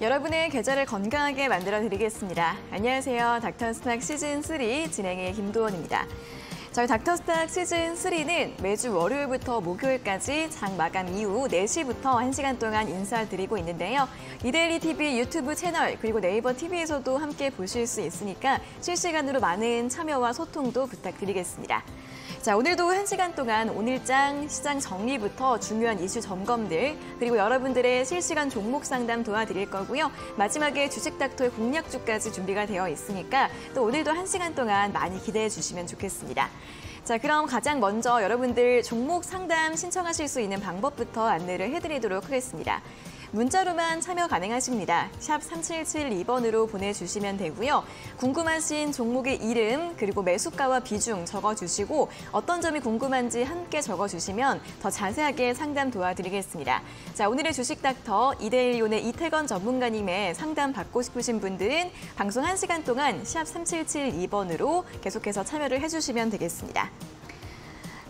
여러분의 계좌를 건강하게 만들어드리겠습니다. 안녕하세요. 닥터스탁 시즌3 진행의 김도원입니다. 저희 닥터스탁 시즌3는 매주 월요일부터 목요일까지 장 마감 이후 4시부터 1시간 동안 인사드리고 있는데요. 이데일리TV 유튜브 채널 그리고 네이버 TV에서도 함께 보실 수 있으니까 실시간으로 많은 참여와 소통도 부탁드리겠습니다. 자, 오늘도 1시간 동안 오늘장, 시장 정리부터 중요한 이슈 점검들, 그리고 여러분들의 실시간 종목 상담 도와드릴 거고요. 마지막에 주식닥터의 공략주까지 준비가 되어 있으니까 또 오늘도 1시간 동안 많이 기대해 주시면 좋겠습니다. 자, 그럼 가장 먼저 여러분들 종목 상담 신청하실 수 있는 방법부터 안내를 해드리도록 하겠습니다. 문자로만 참여 가능하십니다. 샵 3772번으로 보내주시면 되고요. 궁금하신 종목의 이름 그리고 매수가와 비중 적어주시고 어떤 점이 궁금한지 함께 적어주시면 더 자세하게 상담 도와드리겠습니다. 자, 오늘의 주식닥터 이데일리온의 이태건 전문가님의 상담 받고 싶으신 분들은 방송 1시간 동안 샵 3772번으로 계속해서 참여를 해주시면 되겠습니다.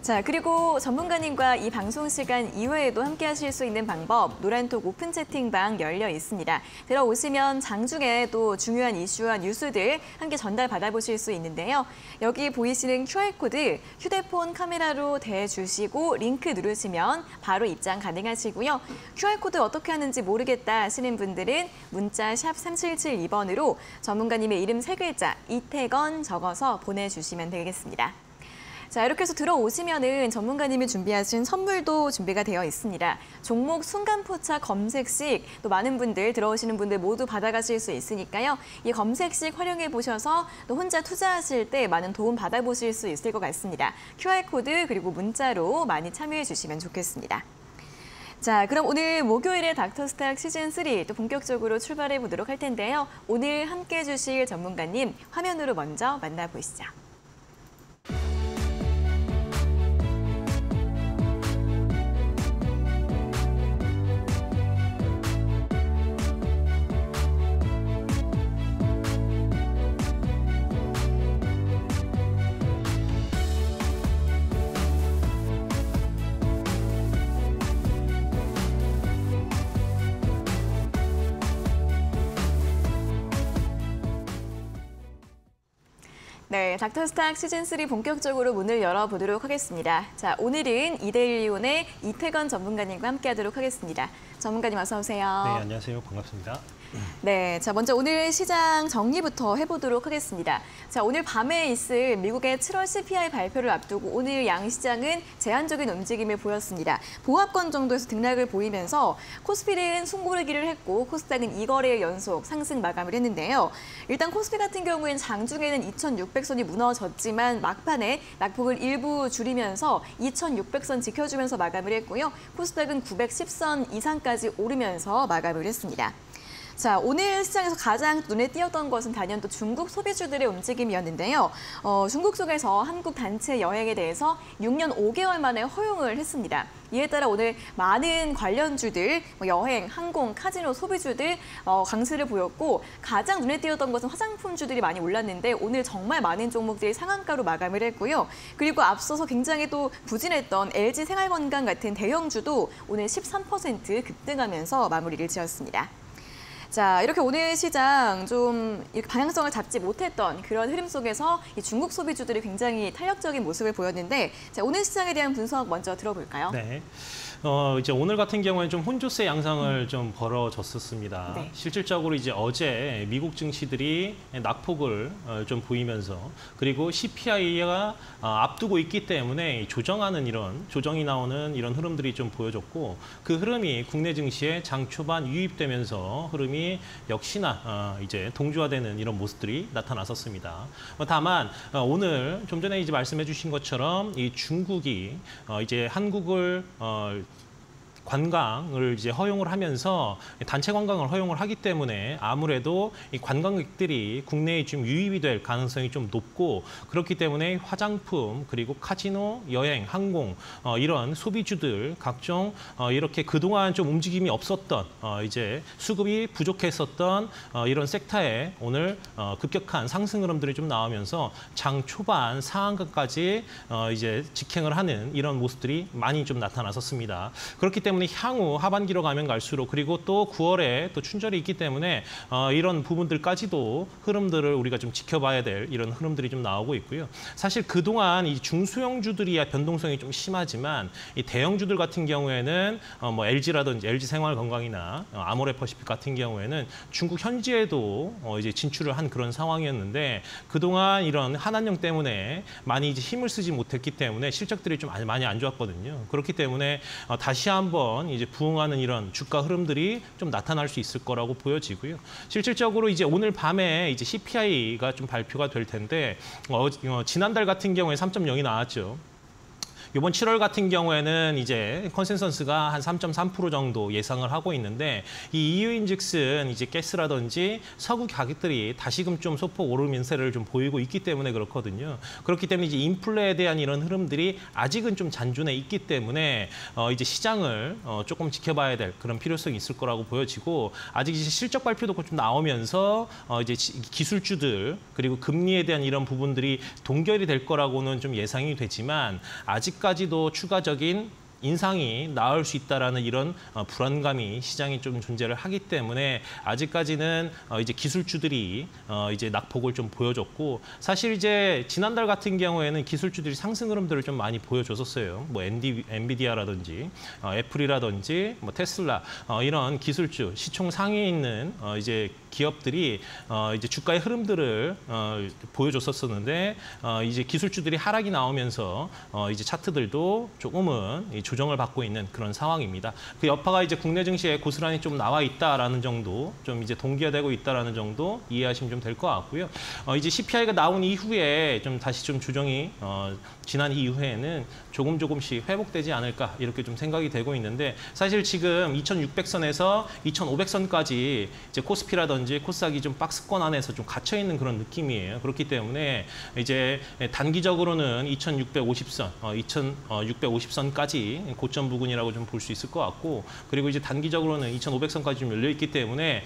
자, 그리고 전문가님과 이 방송 시간 이외에도 함께 하실 수 있는 방법, 노란톡 오픈 채팅방 열려 있습니다. 들어오시면 장중에 또 중요한 이슈와 뉴스들 함께 전달받아보실 수 있는데요. 여기 보이시는 QR코드 휴대폰 카메라로 대주시고 링크 누르시면 바로 입장 가능하시고요. QR코드 어떻게 하는지 모르겠다 하시는 분들은 문자 샵 3772번으로 전문가님의 이름 3글자 이태건 적어서 보내주시면 되겠습니다. 자, 이렇게 해서 들어오시면은 전문가님이 준비하신 선물도 준비가 되어 있습니다. 종목 순간포착 검색식, 또 많은 분들, 들어오시는 분들 모두 받아가실 수 있으니까요. 이 검색식 활용해보셔서 또 혼자 투자하실 때 많은 도움 받아보실 수 있을 것 같습니다. QR코드 그리고 문자로 많이 참여해주시면 좋겠습니다. 자, 그럼 오늘 목요일에 닥터스탁 시즌3 또 본격적으로 출발해보도록 할 텐데요. 오늘 함께 해주실 전문가님 화면으로 먼저 만나보시죠. 네, 닥터스탁 시즌3 본격적으로 문을 열어보도록 하겠습니다. 자, 오늘은 이데일리온의 이태건 전문가님과 함께하도록 하겠습니다. 전문가님 어서 오세요. 네, 안녕하세요. 반갑습니다. 네, 자, 먼저 오늘 시장 정리부터 해보도록 하겠습니다. 자, 오늘 밤에 있을 미국의 7월 CPI 발표를 앞두고 오늘 양시장은 제한적인 움직임을 보였습니다. 보합권 정도에서 등락을 보이면서 코스피는 숨고르기를 했고 코스닥은 2거래일 연속 상승 마감을 했는데요. 일단 코스피 같은 경우에는 장중에는 2600선이 무너졌지만 막판에 낙폭을 일부 줄이면서 2600선 지켜주면서 마감을 했고요. 코스닥은 910선 이상까지 오르면서 마감을 했습니다. 자, 오늘 시장에서 가장 눈에 띄었던 것은 단연 또 중국 소비주들의 움직임이었는데요. 중국 쪽에서 한국 단체 여행에 대해서 6년 5개월 만에 허용을 했습니다. 이에 따라 오늘 많은 관련주들, 여행, 항공, 카지노, 소비주들 강세를 보였고 가장 눈에 띄었던 것은 화장품주들이 많이 올랐는데 오늘 정말 많은 종목들이 상한가로 마감을 했고요. 그리고 앞서서 굉장히 또 부진했던 LG생활건강 같은 대형주도 오늘 13% 급등하면서 마무리를 지었습니다. 자, 이렇게 오늘 시장 좀 방향성을 잡지 못했던 그런 흐름 속에서 이 중국 소비주들이 굉장히 탄력적인 모습을 보였는데, 자, 오늘 시장에 대한 분석 먼저 들어볼까요? 네. 이제 오늘 같은 경우에는 좀 혼조세 양상을 좀 벌어졌었습니다. 네. 실질적으로 이제 어제 미국 증시들이 낙폭을 좀 보이면서 그리고 CPI가 앞두고 있기 때문에 조정하는 이런 조정이 나오는 이런 흐름들이 좀 보여졌고 그 흐름이 국내 증시에 장 초반 유입되면서 흐름이 역시나 이제 동조화되는 이런 모습들이 나타났었습니다. 다만 오늘 좀 전에 이제 말씀해주신 것처럼 이 중국이 이제 한국을 관광을 이제 허용을 하면서 단체 관광을 허용을 하기 때문에 아무래도 이 관광객들이 국내에 좀 유입이 될 가능성이 좀 높고 그렇기 때문에 화장품 그리고 카지노, 여행, 항공 이런 소비주들 각종 이렇게 그동안 좀 움직임이 없었던 이제 수급이 부족했었던 이런 섹터에 오늘 급격한 상승 흐름들이 좀 나오면서 장 초반 상한가까지 이제 직행을 하는 이런 모습들이 많이 좀 나타났었습니다. 그렇기 때문에 때문에 향후 하반기로 가면 갈수록 그리고 또 9월에 또 춘절이 있기 때문에 이런 부분들까지도 흐름들을 우리가 좀 지켜봐야 될 이런 흐름들이 좀 나오고 있고요. 사실 그동안 이 중소형주들이야 변동성이 좀 심하지만 이 대형주들 같은 경우에는 뭐 LG라든지 LG생활건강이나 아모레퍼시픽 같은 경우에는 중국 현지에도 이제 진출을 한 그런 상황이었는데 그동안 이런 한한령 때문에 많이 이제 힘을 쓰지 못했기 때문에 실적들이 좀 많이 안 좋았거든요. 그렇기 때문에 다시 한번 이제 부응하는 이런 주가 흐름들이 좀 나타날 수 있을 거라고 보여지고요. 실질적으로 이제 오늘 밤에 이제 CPI가 좀 발표가 될 텐데 지난달 같은 경우에 3.0이 나왔죠. 이번 7월 같은 경우에는 이제 컨센서스가 한 3.3% 정도 예상을 하고 있는데 이 이유인즉슨 이제 가스라든지 석유 가격들이 다시금 좀 소폭 오르면서를 좀 보이고 있기 때문에 그렇거든요. 그렇기 때문에 이제 인플레에 대한 이런 흐름들이 아직은 좀 잔존해 있기 때문에 이제 시장을 조금 지켜봐야 될 그런 필요성이 있을 거라고 보여지고 아직 이제 실적 발표도 좀 나오면서 이제 기술주들 그리고 금리에 대한 이런 부분들이 동결이 될 거라고는 좀 예상이 되지만 아직까지도 추가적인 인상이 나올 수 있다라는 이런 불안감이 시장에 좀 존재를 하기 때문에 아직까지는 이제 기술주들이 이제 낙폭을 좀 보여줬고 사실 이제 지난달 같은 경우에는 기술주들이 상승 흐름들을 좀 많이 보여줬었어요. 뭐 엔비디아라든지 애플이라든지 뭐 테슬라 이런 기술주 시총 상위에 있는 이제 기업들이 이제 주가의 흐름들을 보여줬었었는데 이제 기술주들이 하락이 나오면서 이제 차트들도 조금은 조정을 받고 있는 그런 상황입니다. 그 여파가 이제 국내 증시에 고스란히 좀 나와 있다라는 정도, 좀 이제 동기화되고 있다라는 정도 이해하시면 좀 될 것 같고요. 이제 CPI가 나온 이후에 좀 다시 좀 조정이 지난 이후에는 조금씩 회복되지 않을까 이렇게 좀 생각이 되고 있는데 사실 지금 2,600선에서 2,500선까지 이제 코스피라든지 코스닥이 좀 박스권 안에서 좀 갇혀 있는 그런 느낌이에요. 그렇기 때문에 이제 단기적으로는 2,650선까지 고점 부근이라고 좀 볼 수 있을 것 같고 그리고 이제 단기적으로는 2,500선까지 좀 열려 있기 때문에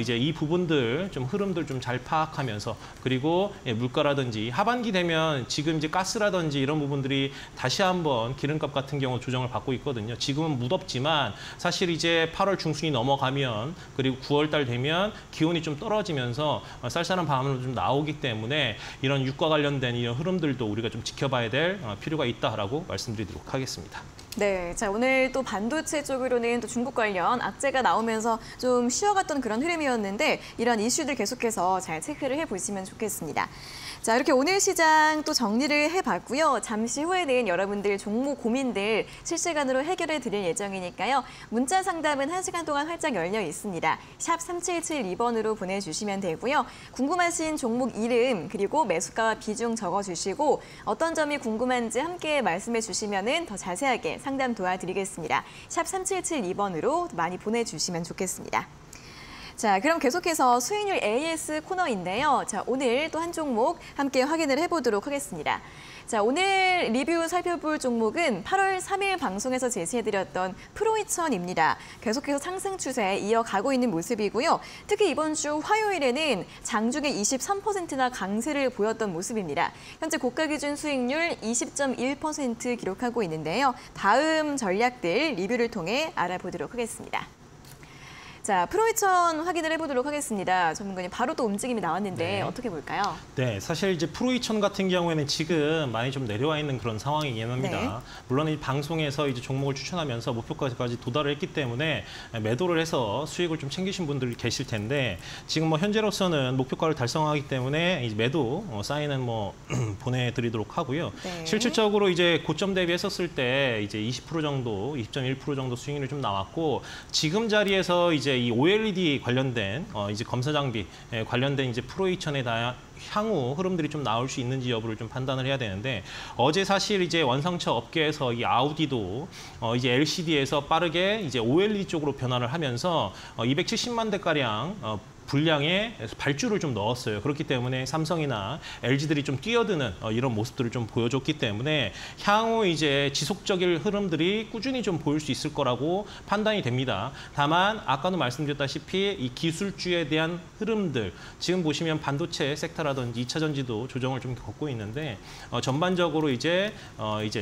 이제 이 부분들 좀 흐름들 좀 잘 파악하면서 그리고 물가라든지 하반기 되면 지금 이제 가스라든지 이런 부분들이 다시 한번 기름값 같은 경우 조정을 받고 있거든요. 지금은 무덥지만 사실 이제 8월 중순이 넘어가면 그리고 9월 달 되면 기온이 좀 떨어지면서 쌀쌀한 밤으로 좀 나오기 때문에 이런 유가 관련된 이런 흐름들도 우리가 좀 지켜봐야 될 필요가 있다라고 말씀드리도록 하겠습니다. 네, 자 오늘 또 반도체 쪽으로는 또 중국 관련 악재가 나오면서 좀 쉬어갔던 그런 흐름이었는데 이런 이슈들 계속해서 잘 체크를 해보시면 좋겠습니다. 자 이렇게 오늘 시장 또 정리를 해봤고요. 잠시 후에는 여러분들 종목 고민들 실시간으로 해결해 드릴 예정이니까요. 문자 상담은 1시간 동안 활짝 열려 있습니다. 샵 3772번으로 보내주시면 되고요. 궁금하신 종목 이름 그리고 매수가와 비중 적어주시고 어떤 점이 궁금한지 함께 말씀해 주시면 더 자세하게 상담 도와드리겠습니다. 샵 3772번으로 많이 보내주시면 좋겠습니다. 자, 그럼 계속해서 수익률 AS 코너인데요. 자, 오늘 또 한 종목 함께 확인을 해보도록 하겠습니다. 자, 오늘 리뷰 살펴볼 종목은 8월 3일 방송에서 제시해드렸던 프로이천입니다. 계속해서 상승 추세 이어가고 있는 모습이고요. 특히 이번 주 화요일에는 장중에 23%나 강세를 보였던 모습입니다. 현재 고가 기준 수익률 20.1% 기록하고 있는데요. 다음 전략들 리뷰를 통해 알아보도록 하겠습니다. 자, 프로이천 확인을 해보도록 하겠습니다. 전문가님, 바로 또 움직임이 나왔는데 네. 어떻게 볼까요? 네, 사실 이제 프로이천 같은 경우에는 지금 많이 좀 내려와 있는 그런 상황이긴 합니다. 네. 물론 이 방송에서 이제 종목을 추천하면서 목표까지 도달을 했기 때문에 매도를 해서 수익을 좀 챙기신 분들이 계실 텐데 지금 뭐 현재로서는 목표가를 달성하기 때문에 이제 매도 사인은 뭐 보내드리도록 하고요. 네. 실질적으로 이제 고점 대비했었을 때 이제 20% 정도, 20.1% 정도 수익률이 좀 나왔고 지금 자리에서 이제 이 OLED 관련된 이제 검사 장비 관련된 이제 프로이천에 대한 향후 흐름들이 좀 나올 수 있는지 여부를 좀 판단을 해야 되는데 어제 사실 이제 원상차 업계에서 이 아우디도 이제 LCD에서 빠르게 이제 OLED 쪽으로 변화를 하면서 270만 대가량 분량의 발주를 좀 넣었어요. 그렇기 때문에 삼성이나 LG들이 좀 뛰어드는 이런 모습들을 좀 보여줬기 때문에 향후 이제 지속적인 흐름들이 꾸준히 좀 보일 수 있을 거라고 판단이 됩니다. 다만 아까도 말씀드렸다시피 이 기술주에 대한 흐름들, 지금 보시면 반도체 섹터라든지 2차전지도 조정을 좀 겪고 있는데 전반적으로 이제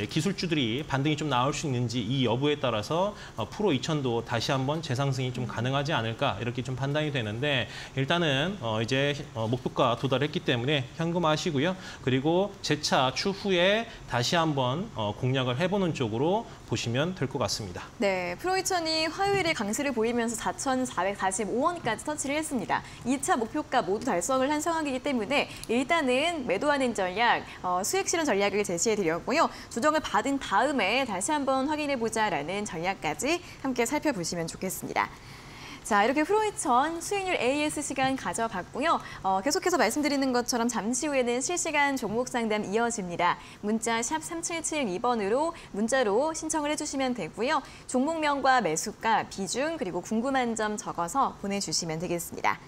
기술주들이 반등이 좀 나올 수 있는지 이 여부에 따라서 프로 2000도 다시 한번 재상승이 좀 가능하지 않을까 이렇게 좀 판단이 되는데, 일단은 이제 목표가 도달했기 때문에 현금화하시고요. 그리고 재차 추후에 다시 한번 공략을 해보는 쪽으로 보시면 될 것 같습니다. 네, 프로 2000이 화요일에 강세를 보이면서 4,445원까지 터치를 했습니다. 2차 목표가 모두 달성을 한 상황이기 때문에 일단은 매도하는 전략, 수익 실현 전략을 제시해드렸고요. 조정을 받은 다음에 다시 한번 확인해보자라는 전략까지 함께 살펴보시면 좋겠습니다. 자, 이렇게 프로이천 수익률 AS 시간 가져봤고요. 계속해서 말씀드리는 것처럼 잠시 후에는 실시간 종목 상담 이어집니다. 문자 샵 3772번으로 문자로 신청을 해주시면 되고요. 종목명과 매수가, 비중, 그리고 궁금한 점 적어서 보내주시면 되겠습니다.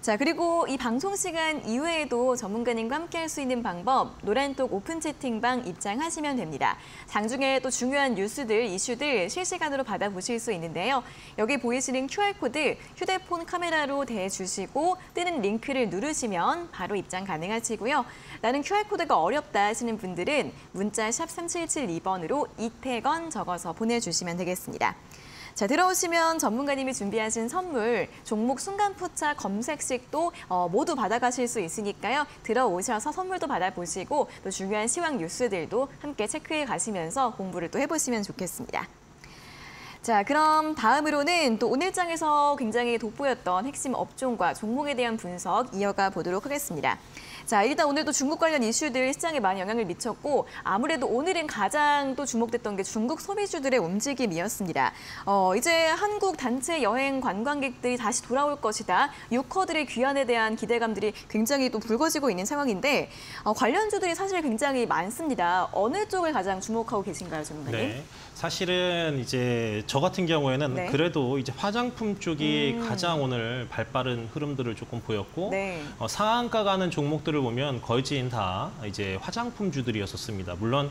자, 그리고 이 방송 시간 이외에도 전문가님과 함께할 수 있는 방법, 노란톡 오픈 채팅방 입장하시면 됩니다. 장중에 또 중요한 뉴스들, 이슈들 실시간으로 받아보실 수 있는데요. 여기 보이시는 QR코드 휴대폰 카메라로 대주시고 뜨는 링크를 누르시면 바로 입장 가능하시고요. 나는 QR코드가 어렵다 하시는 분들은 문자 샵 3772번으로 이태건 적어서 보내주시면 되겠습니다. 자, 들어오시면 전문가님이 준비하신 선물, 종목 순간포착 검색식도 모두 받아가실 수 있으니까요. 들어오셔서 선물도 받아보시고 또 중요한 시황 뉴스들도 함께 체크해 가시면서 공부를 또 해보시면 좋겠습니다. 자, 그럼 다음으로는 또 오늘장에서 굉장히 돋보였던 핵심 업종과 종목에 대한 분석 이어가 보도록 하겠습니다. 자, 일단 오늘도 중국 관련 이슈들 시장에 많이 영향을 미쳤고 아무래도 오늘은 가장 또 주목됐던 게 중국 소비주들의 움직임이었습니다. 이제 한국 단체 여행 관광객들이 다시 돌아올 것이다. 유커들의 귀환에 대한 기대감들이 굉장히 또 불거지고 있는 상황인데 관련주들이 사실 굉장히 많습니다. 어느 쪽을 가장 주목하고 계신가요, 전문가님? 네, 사실은 이제 저 같은 경우에는 네. 그래도 이제 화장품 쪽이 가장 오늘 발빠른 흐름들을 조금 보였고 네. 상한가 가는 종목들을 보면 거의 지인 다 이제 화장품주들이었었습니다. 물론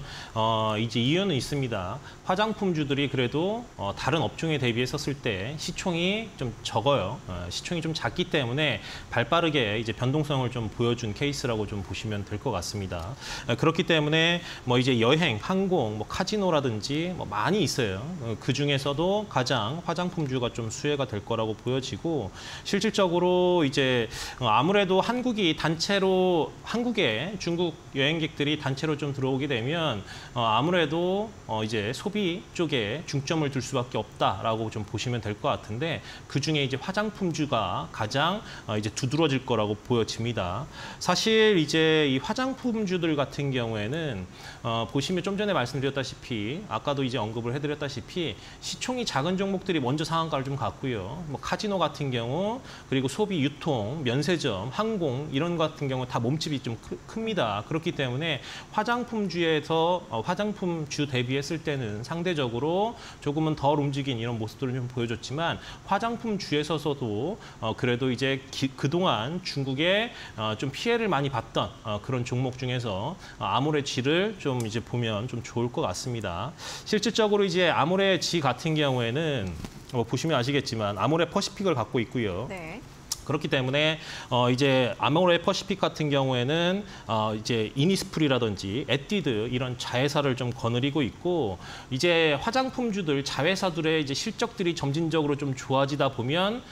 이제 이유는 있습니다. 화장품주들이 그래도 다른 업종에 대비했었을 때 시총이 좀 적어요. 시총이 좀 작기 때문에 발빠르게 이제 변동성을 좀 보여준 케이스라고 좀 보시면 될 것 같습니다. 그렇기 때문에 뭐 이제 여행, 항공, 뭐 카지노라든지 뭐 많이 있어요. 그 중에서도 가장 화장품주가 좀 수혜가 될 거라고 보여지고, 실질적으로 이제 아무래도 한국이 단체로 한국에 중국 여행객들이 단체로 좀 들어오게 되면 아무래도 이제 소비 쪽에 중점을 둘 수밖에 없다라고 좀 보시면 될 것 같은데, 그 중에 이제 화장품주가 가장 이제 두드러질 거라고 보여집니다. 사실 이제 이 화장품주들 같은 경우에는 보시면 좀 전에 말씀드렸다시피 아까도 이제 언급을 해드렸다시피 시총이 작은 종목들이 먼저 상한가를 좀 갔고요. 뭐 카지노 같은 경우, 그리고 소비, 유통, 면세점, 항공 이런 것 같은 경우 다 몸집이 좀 큽니다. 그렇기 때문에 화장품주에서 화장품주 대비했을 때는 상대적으로 조금은 덜 움직인 이런 모습들을 좀 보여줬지만, 화장품주에서도 그래도 이제 그동안 중국에 좀 피해를 많이 봤던 그런 종목 중에서 아모레G를 좀 이제 보면 좀 좋을 것 같습니다. 실질적으로 이제 아모레G 같은 경우에는 뭐 보시면 아시겠지만 아모레퍼시픽을 갖고 있고요. 네. 그렇기 때문에 이제 아모레퍼시픽 같은 경우에는 이제 이니스프리라든지 에뛰드 이런 자회사를 좀 거느리고 있고, 이제 화장품주들 자회사들의 이제 실적들이 점진적으로 좀 좋아지다 보면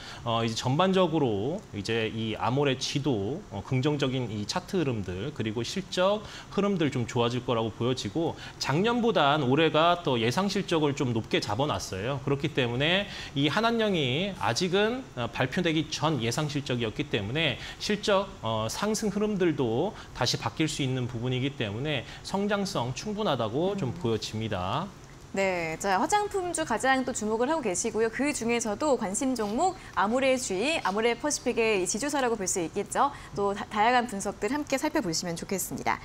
이제 전반적으로 이제 이 아모레G도 긍정적인 이 차트 흐름들 그리고 실적 흐름들 좀 좋아질 거라고 보여지고, 작년보단 올해가 또 예상 실적을 좀 높게 잡아놨어요. 그렇기 때문에 이 한한령이 아직은 발표되기 전 예상 실적이었기 때문에 실적 상승 흐름들도 다시 바뀔 수 있는 부분이기 때문에 성장성 충분하다고 좀 보여집니다. 네, 자, 화장품주 가장 또 주목을 하고 계시고요. 그 중에서도 관심 종목 아모레G, 아모레퍼시픽의 지주사라고 볼 수 있겠죠. 또 다양한 분석들 함께 살펴보시면 좋겠습니다.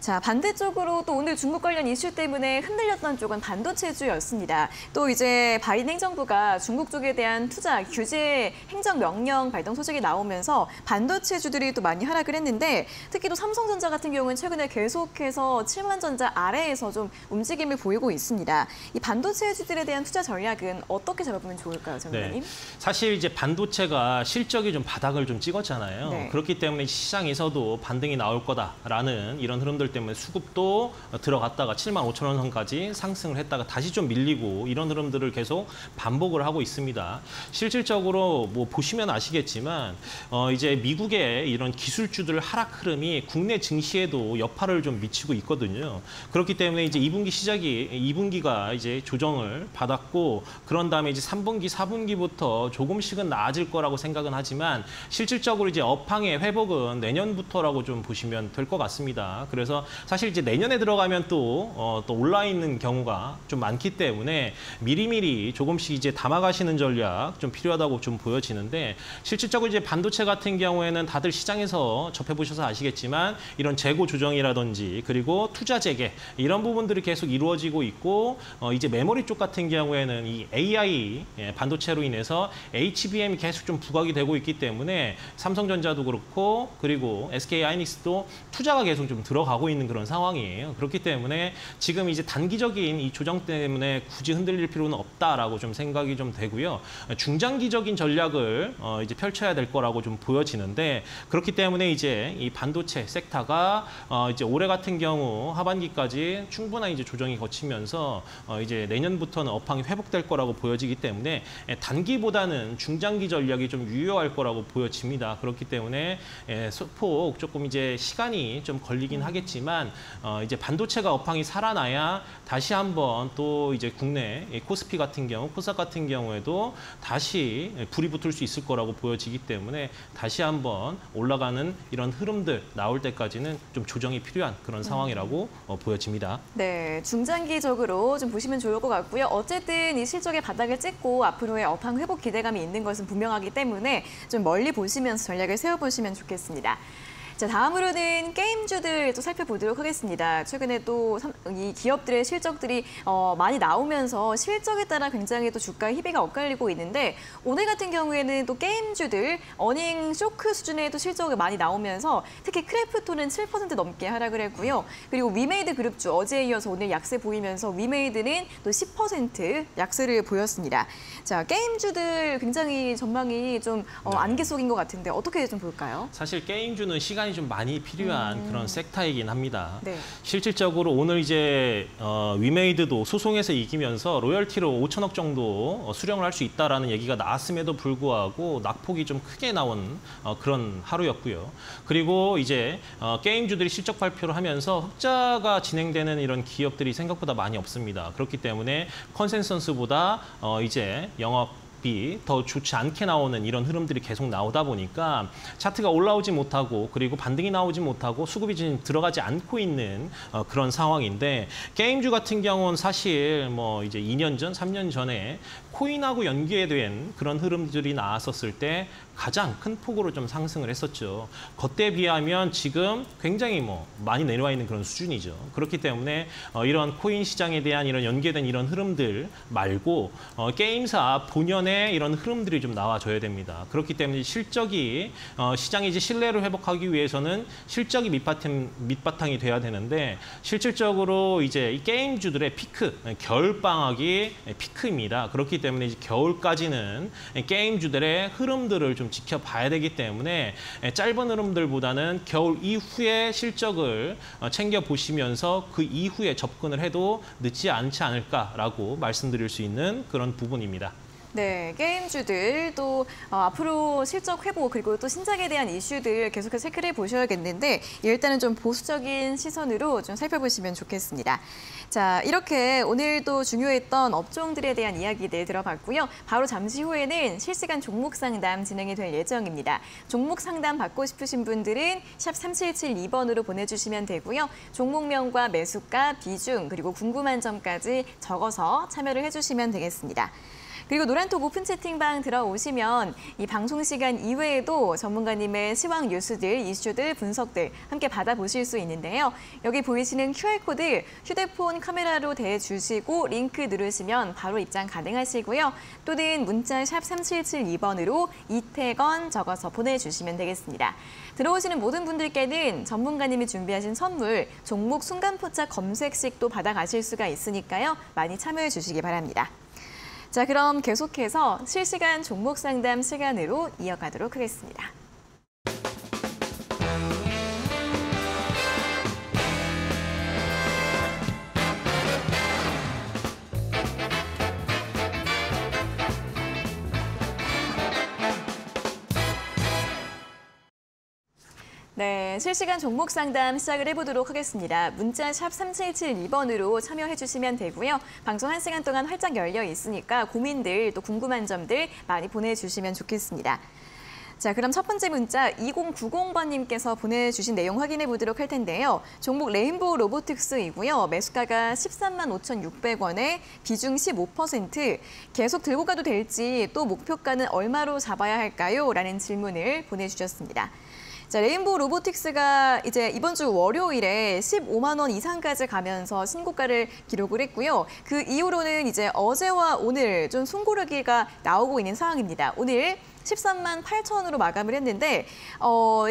자, 반대쪽으로 또 오늘 중국 관련 이슈 때문에 흔들렸던 쪽은 반도체주였습니다. 또 이제 바이든 행정부가 중국 쪽에 대한 투자 규제 행정명령 발동 소식이 나오면서 반도체주들이 또 많이 하락을 했는데, 특히 또 삼성전자 같은 경우는 최근에 계속해서 7만전자 아래에서 좀 움직임을 보이고 있습니다. 이 반도체주들에 대한 투자 전략은 어떻게 잡아보면 좋을까요, 전문가님? 네. 사실 이제 반도체가 실적이 좀 바닥을 좀 찍었잖아요. 네. 그렇기 때문에 시장에서도 반등이 나올 거다라는 이런 흐름들 때문에 수급도 들어갔다가 75,000원 선까지 상승을 했다가 다시 좀 밀리고, 이런 흐름들을 계속 반복을 하고 있습니다. 실질적으로 뭐 보시면 아시겠지만 이제 미국의 이런 기술주들 하락 흐름이 국내 증시에도 여파를 좀 미치고 있거든요. 그렇기 때문에 이제 2분기가 이제 조정을 받았고, 그런 다음에 이제 3분기, 4분기부터 조금씩은 나아질 거라고 생각은 하지만 실질적으로 이제 업황의 회복은 내년부터라고 좀 보시면 될 것 같습니다. 그래서 사실 이제 내년에 들어가면 또 올라 있는 경우가 좀 많기 때문에 미리미리 조금씩 이제 담아가시는 전략 좀 필요하다고 좀 보여지는데, 실질적으로 이제 반도체 같은 경우에는 다들 시장에서 접해보셔서 아시겠지만 이런 재고 조정이라든지 그리고 투자 재개 이런 부분들이 계속 이루어지고 있고, 이제 메모리 쪽 같은 경우에는 이 AI 반도체로 인해서 HBM이 계속 좀 부각이 되고 있기 때문에 삼성전자도 그렇고 그리고 SK하이닉스도 투자가 계속 좀 들어가고 있는 그런 상황이에요. 그렇기 때문에 지금 이제 단기적인 이 조정 때문에 굳이 흔들릴 필요는 없다라고 좀 생각이 좀 되고요. 중장기적인 전략을 이제 펼쳐야 될 거라고 좀 보여지는데, 그렇기 때문에 이제 이 반도체 섹터가 이제 올해 같은 경우 하반기까지 충분한 이제 조정이 거치면서 이제 내년부터는 업황이 회복될 거라고 보여지기 때문에 단기보다는 중장기 전략이 좀 유효할 거라고 보여집니다. 그렇기 때문에 소폭 조금 이제 시간이 좀 걸리긴 하겠지만 이제 반도체가 업황이 살아나야 다시 한번 또 이제 국내 코스피 같은 경우, 코스닥 같은 경우에도 다시 불이 붙을 수 있을 거라고 보여지기 때문에 다시 한번 올라가는 이런 흐름들 나올 때까지는 좀 조정이 필요한 그런 상황이라고 보여집니다. 네, 중장기적으로 좀 보시면 좋을 것 같고요. 어쨌든 이 실적의 바닥을 찍고 앞으로의 업황 회복 기대감이 있는 것은 분명하기 때문에 좀 멀리 보시면서 전략을 세워보시면 좋겠습니다. 자, 다음으로는 게임주들 또 살펴보도록 하겠습니다. 최근에 또 이 기업들의 실적들이 많이 나오면서 실적에 따라 굉장히 또 주가 희비가 엇갈리고 있는데, 오늘 같은 경우에는 또 게임주들 어닝 쇼크 수준의 또 실적이 많이 나오면서 특히 크래프톤은 7% 넘게 하락을 했고요. 그리고 위메이드 그룹주 어제에 이어서 오늘 약세 보이면서 위메이드는 또 10% 약세를 보였습니다. 자, 게임주들 굉장히 전망이 좀 안개 속인 것 같은데 어떻게 좀 볼까요? 사실 게임주는 시간이 좀 많이 필요한 그런 섹터이긴 합니다. 네. 실질적으로 오늘 이제 위메이드도 소송에서 이기면서 로열티로 5천억 정도 수령을 할 수 있다라는 얘기가 나왔음에도 불구하고 낙폭이 좀 크게 나온 그런 하루였고요. 그리고 이제 게임주들이 실적 발표를 하면서 흑자가 진행되는 이런 기업들이 생각보다 많이 없습니다. 그렇기 때문에 컨센서스보다 이제 영업이 더 좋지 않게 나오는 이런 흐름들이 계속 나오다 보니까 차트가 올라오지 못하고 그리고 반등이 나오지 못하고 수급이 지금 들어가지 않고 있는 그런 상황인데, 게임주 같은 경우는 사실 뭐 이제 2년 전, 3년 전에 코인하고 연계된 그런 흐름들이 나왔었을 때 가장 큰 폭으로 좀 상승을 했었죠. 그때에 비하면 지금 굉장히 뭐 많이 내려와 있는 그런 수준이죠. 그렇기 때문에 이런 코인 시장에 대한 이런 연계된 이런 흐름들 말고 게임사 본연의 이런 흐름들이 좀 나와줘야 됩니다. 그렇기 때문에 실적이 시장이 이제 신뢰를 회복하기 위해서는 실적이 밑바탕이 돼야 되는데, 실질적으로 이제 이 게임주들의 피크, 겨울방학이 피크입니다. 그렇기 때문에 이제 겨울까지는 게임주들의 흐름들을 좀 지켜봐야 되기 때문에 짧은 흐름들보다는 겨울 이후에 실적을 챙겨보시면서 그 이후에 접근을 해도 늦지 않지 않을까라고 말씀드릴 수 있는 그런 부분입니다. 네, 게임주들 또 앞으로 실적 회복 그리고 또 신작에 대한 이슈들 계속해서 체크를 해보셔야겠는데, 일단은 좀 보수적인 시선으로 좀 살펴보시면 좋겠습니다. 자, 이렇게 오늘도 중요했던 업종들에 대한 이야기들 들어봤고요. 바로 잠시 후에는 실시간 종목 상담 진행이 될 예정입니다. 종목 상담 받고 싶으신 분들은 샵 3772번으로 보내주시면 되고요. 종목명과 매수가, 비중 그리고 궁금한 점까지 적어서 참여를 해주시면 되겠습니다. 그리고 노란톡 오픈 채팅방 들어오시면 이 방송 시간 이외에도 전문가님의 시황 뉴스들, 이슈들, 분석들 함께 받아보실 수 있는데요. 여기 보이시는 QR코드 휴대폰 카메라로 대주시고 링크 누르시면 바로 입장 가능하시고요. 또는 문자 샵 3772번으로 이태건 적어서 보내주시면 되겠습니다. 들어오시는 모든 분들께는 전문가님이 준비하신 선물, 종목 순간포착 검색식도 받아가실 수가 있으니까요. 많이 참여해 주시기 바랍니다. 자, 그럼 계속해서 실시간 종목 상담 시간으로 이어가도록 하겠습니다. 네, 실시간 종목 상담 시작을 해보도록 하겠습니다. 문자 샵 3772번으로 참여해주시면 되고요. 방송 1시간 동안 활짝 열려 있으니까 고민들, 또 궁금한 점들 많이 보내주시면 좋겠습니다. 자, 그럼 첫 번째 문자 2090번님께서 보내주신 내용 확인해 보도록 할 텐데요. 종목 레인보우로보틱스이고요. 매수가가 135,600원에 비중 15%. 계속 들고 가도 될지 또 목표가는 얼마로 잡아야 할까요? 라는 질문을 보내주셨습니다. 자, 레인보우 로보틱스가 이제 이번 주 월요일에 15만 원 이상까지 가면서 신고가를 기록을 했고요. 그 이후로는 이제 어제와 오늘 좀 숨고르기가 나오고 있는 상황입니다. 오늘 13만 8천 원으로 마감을 했는데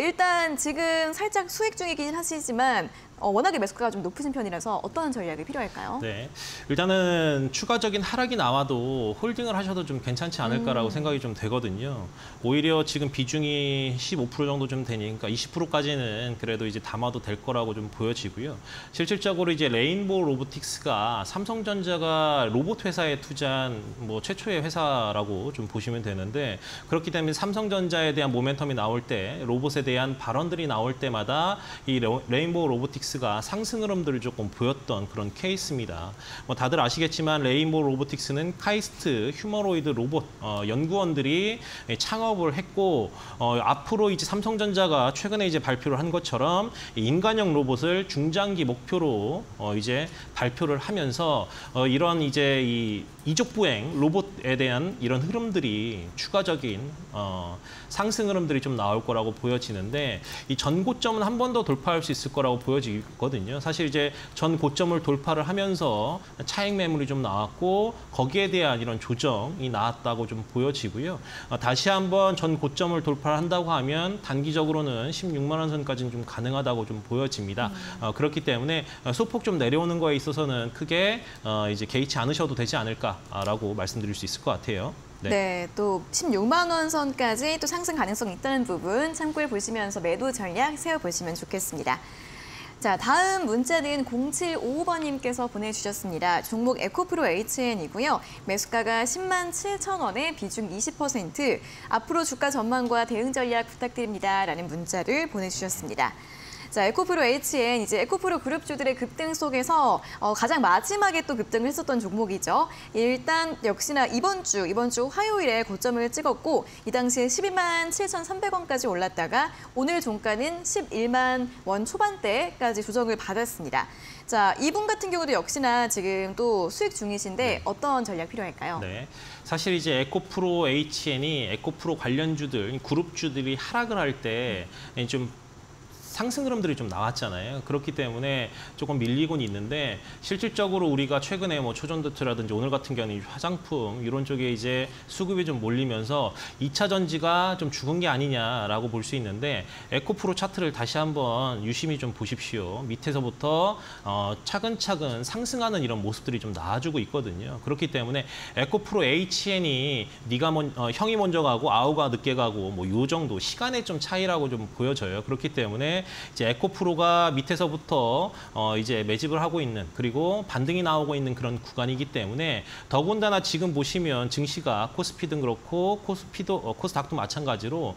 일단 지금 살짝 수익 중이긴 하시지만 워낙에 매수가가 좀 높으신 편이라서 어떠한 전략이 필요할까요? 네, 일단은 추가적인 하락이 나와도 홀딩을 하셔도 좀 괜찮지 않을까라고 생각이 좀 되거든요. 오히려 지금 비중이 15% 정도 좀 되니까 20%까지는 그래도 이제 담아도 될 거라고 좀 보여지고요. 실질적으로 이제 레인보우 로보틱스가 삼성전자가 로봇 회사에 투자한 뭐 최초의 회사라고 좀 보시면 되는데, 그렇기 때문에 삼성전자에 대한 모멘텀이 나올 때, 로봇에 대한 발언들이 나올 때마다 이 레인보우 로보틱스 가 상승 흐름들을 조금 보였던 그런 케이스입니다. 뭐 다들 아시겠지만 레인보우 로보틱스는 카이스트 휴머로이드 로봇 연구원들이 창업을 했고, 앞으로 이제 삼성전자가 최근에 이제 발표를 한 것처럼 인간형 로봇을 중장기 목표로 이제 발표를 하면서 이런 이제 이 이족보행 로봇에 대한 이런 흐름들이 추가적인 상승 흐름들이 좀 나올 거라고 보여지는데, 이 전 고점은 한 번 더 돌파할 수 있을 거라고 보여지고 거든요. 사실 이제 전 고점을 돌파를 하면서 차익 매물이 좀 나왔고 거기에 대한 이런 조정이 나왔다고 좀 보여지고요. 다시 한번 전 고점을 돌파한다고 하면 단기적으로는 16만 원 선까지는 좀 가능하다고 좀 보여집니다. 그렇기 때문에 소폭 좀 내려오는 거에 있어서는 크게 이제 개의치 않으셔도 되지 않을까라고 말씀드릴 수 있을 것 같아요. 네. 네, 또 16만 원 선까지 또 상승 가능성이 있다는 부분 참고해 보시면서 매도 전략 세워 보시면 좋겠습니다. 자, 다음 문자는 0755번님께서 보내주셨습니다. 종목 에코프로에이치엔이고요. 매수가가 10만 7천 원에 비중 20%. 앞으로 주가 전망과 대응 전략 부탁드립니다. 라는 문자를 보내주셨습니다. 자, 에코프로에이치엔, 이제 에코프로 그룹주들의 급등 속에서 가장 마지막에 또 급등을 했었던 종목이죠. 일단 역시나 이번 주 화요일에 고점을 찍었고, 이 당시에 12만 7,300원까지 올랐다가 오늘 종가는 11만 원 초반대까지 조정을 받았습니다. 자, 이분 같은 경우도 역시나 지금 또 수익 중이신데 네. 어떤 전략 필요할까요? 네, 사실 이제 에코프로 HN이 에코프로 관련주들, 그룹주들이 하락을 할 때 좀 상승 흐름들이 좀 나왔잖아요. 그렇기 때문에 조금 밀리곤 있는데, 실질적으로 우리가 최근에 뭐 초전도트라든지 오늘 같은 경우는 화장품 이런 쪽에 이제 수급이 좀 몰리면서 2차 전지가 좀 죽은 게 아니냐라고 볼 수 있는데, 에코프로 차트를 다시 한번 유심히 좀 보십시오. 밑에서부터 차근차근 상승하는 이런 모습들이 좀 나와주고 있거든요. 그렇기 때문에 에코프로 HN이 형이 먼저 가고 아우가 늦게 가고 뭐 요 정도 시간의 좀 차이라고 좀 보여져요. 그렇기 때문에 이제 에코프로가 밑에서부터 이제 매집을 하고 있는, 그리고 반등이 나오고 있는 그런 구간이기 때문에, 더군다나 지금 보시면 증시가 코스피든 그렇고 코스닥도 마찬가지로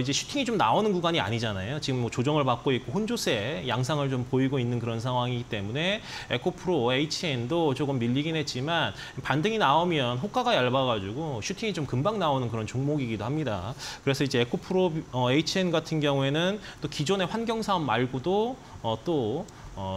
이제 슈팅이 좀 나오는 구간이 아니잖아요. 지금 뭐 조정을 받고 있고 혼조세 양상을 좀 보이고 있는 그런 상황이기 때문에 에코프로 HN도 조금 밀리긴 했지만 반등이 나오면 호가가 얇아가지고 슈팅이 좀 금방 나오는 그런 종목이기도 합니다. 그래서 이제 에코프로 HN 같은 경우에는 또 기존의 환경 사업 말고도 또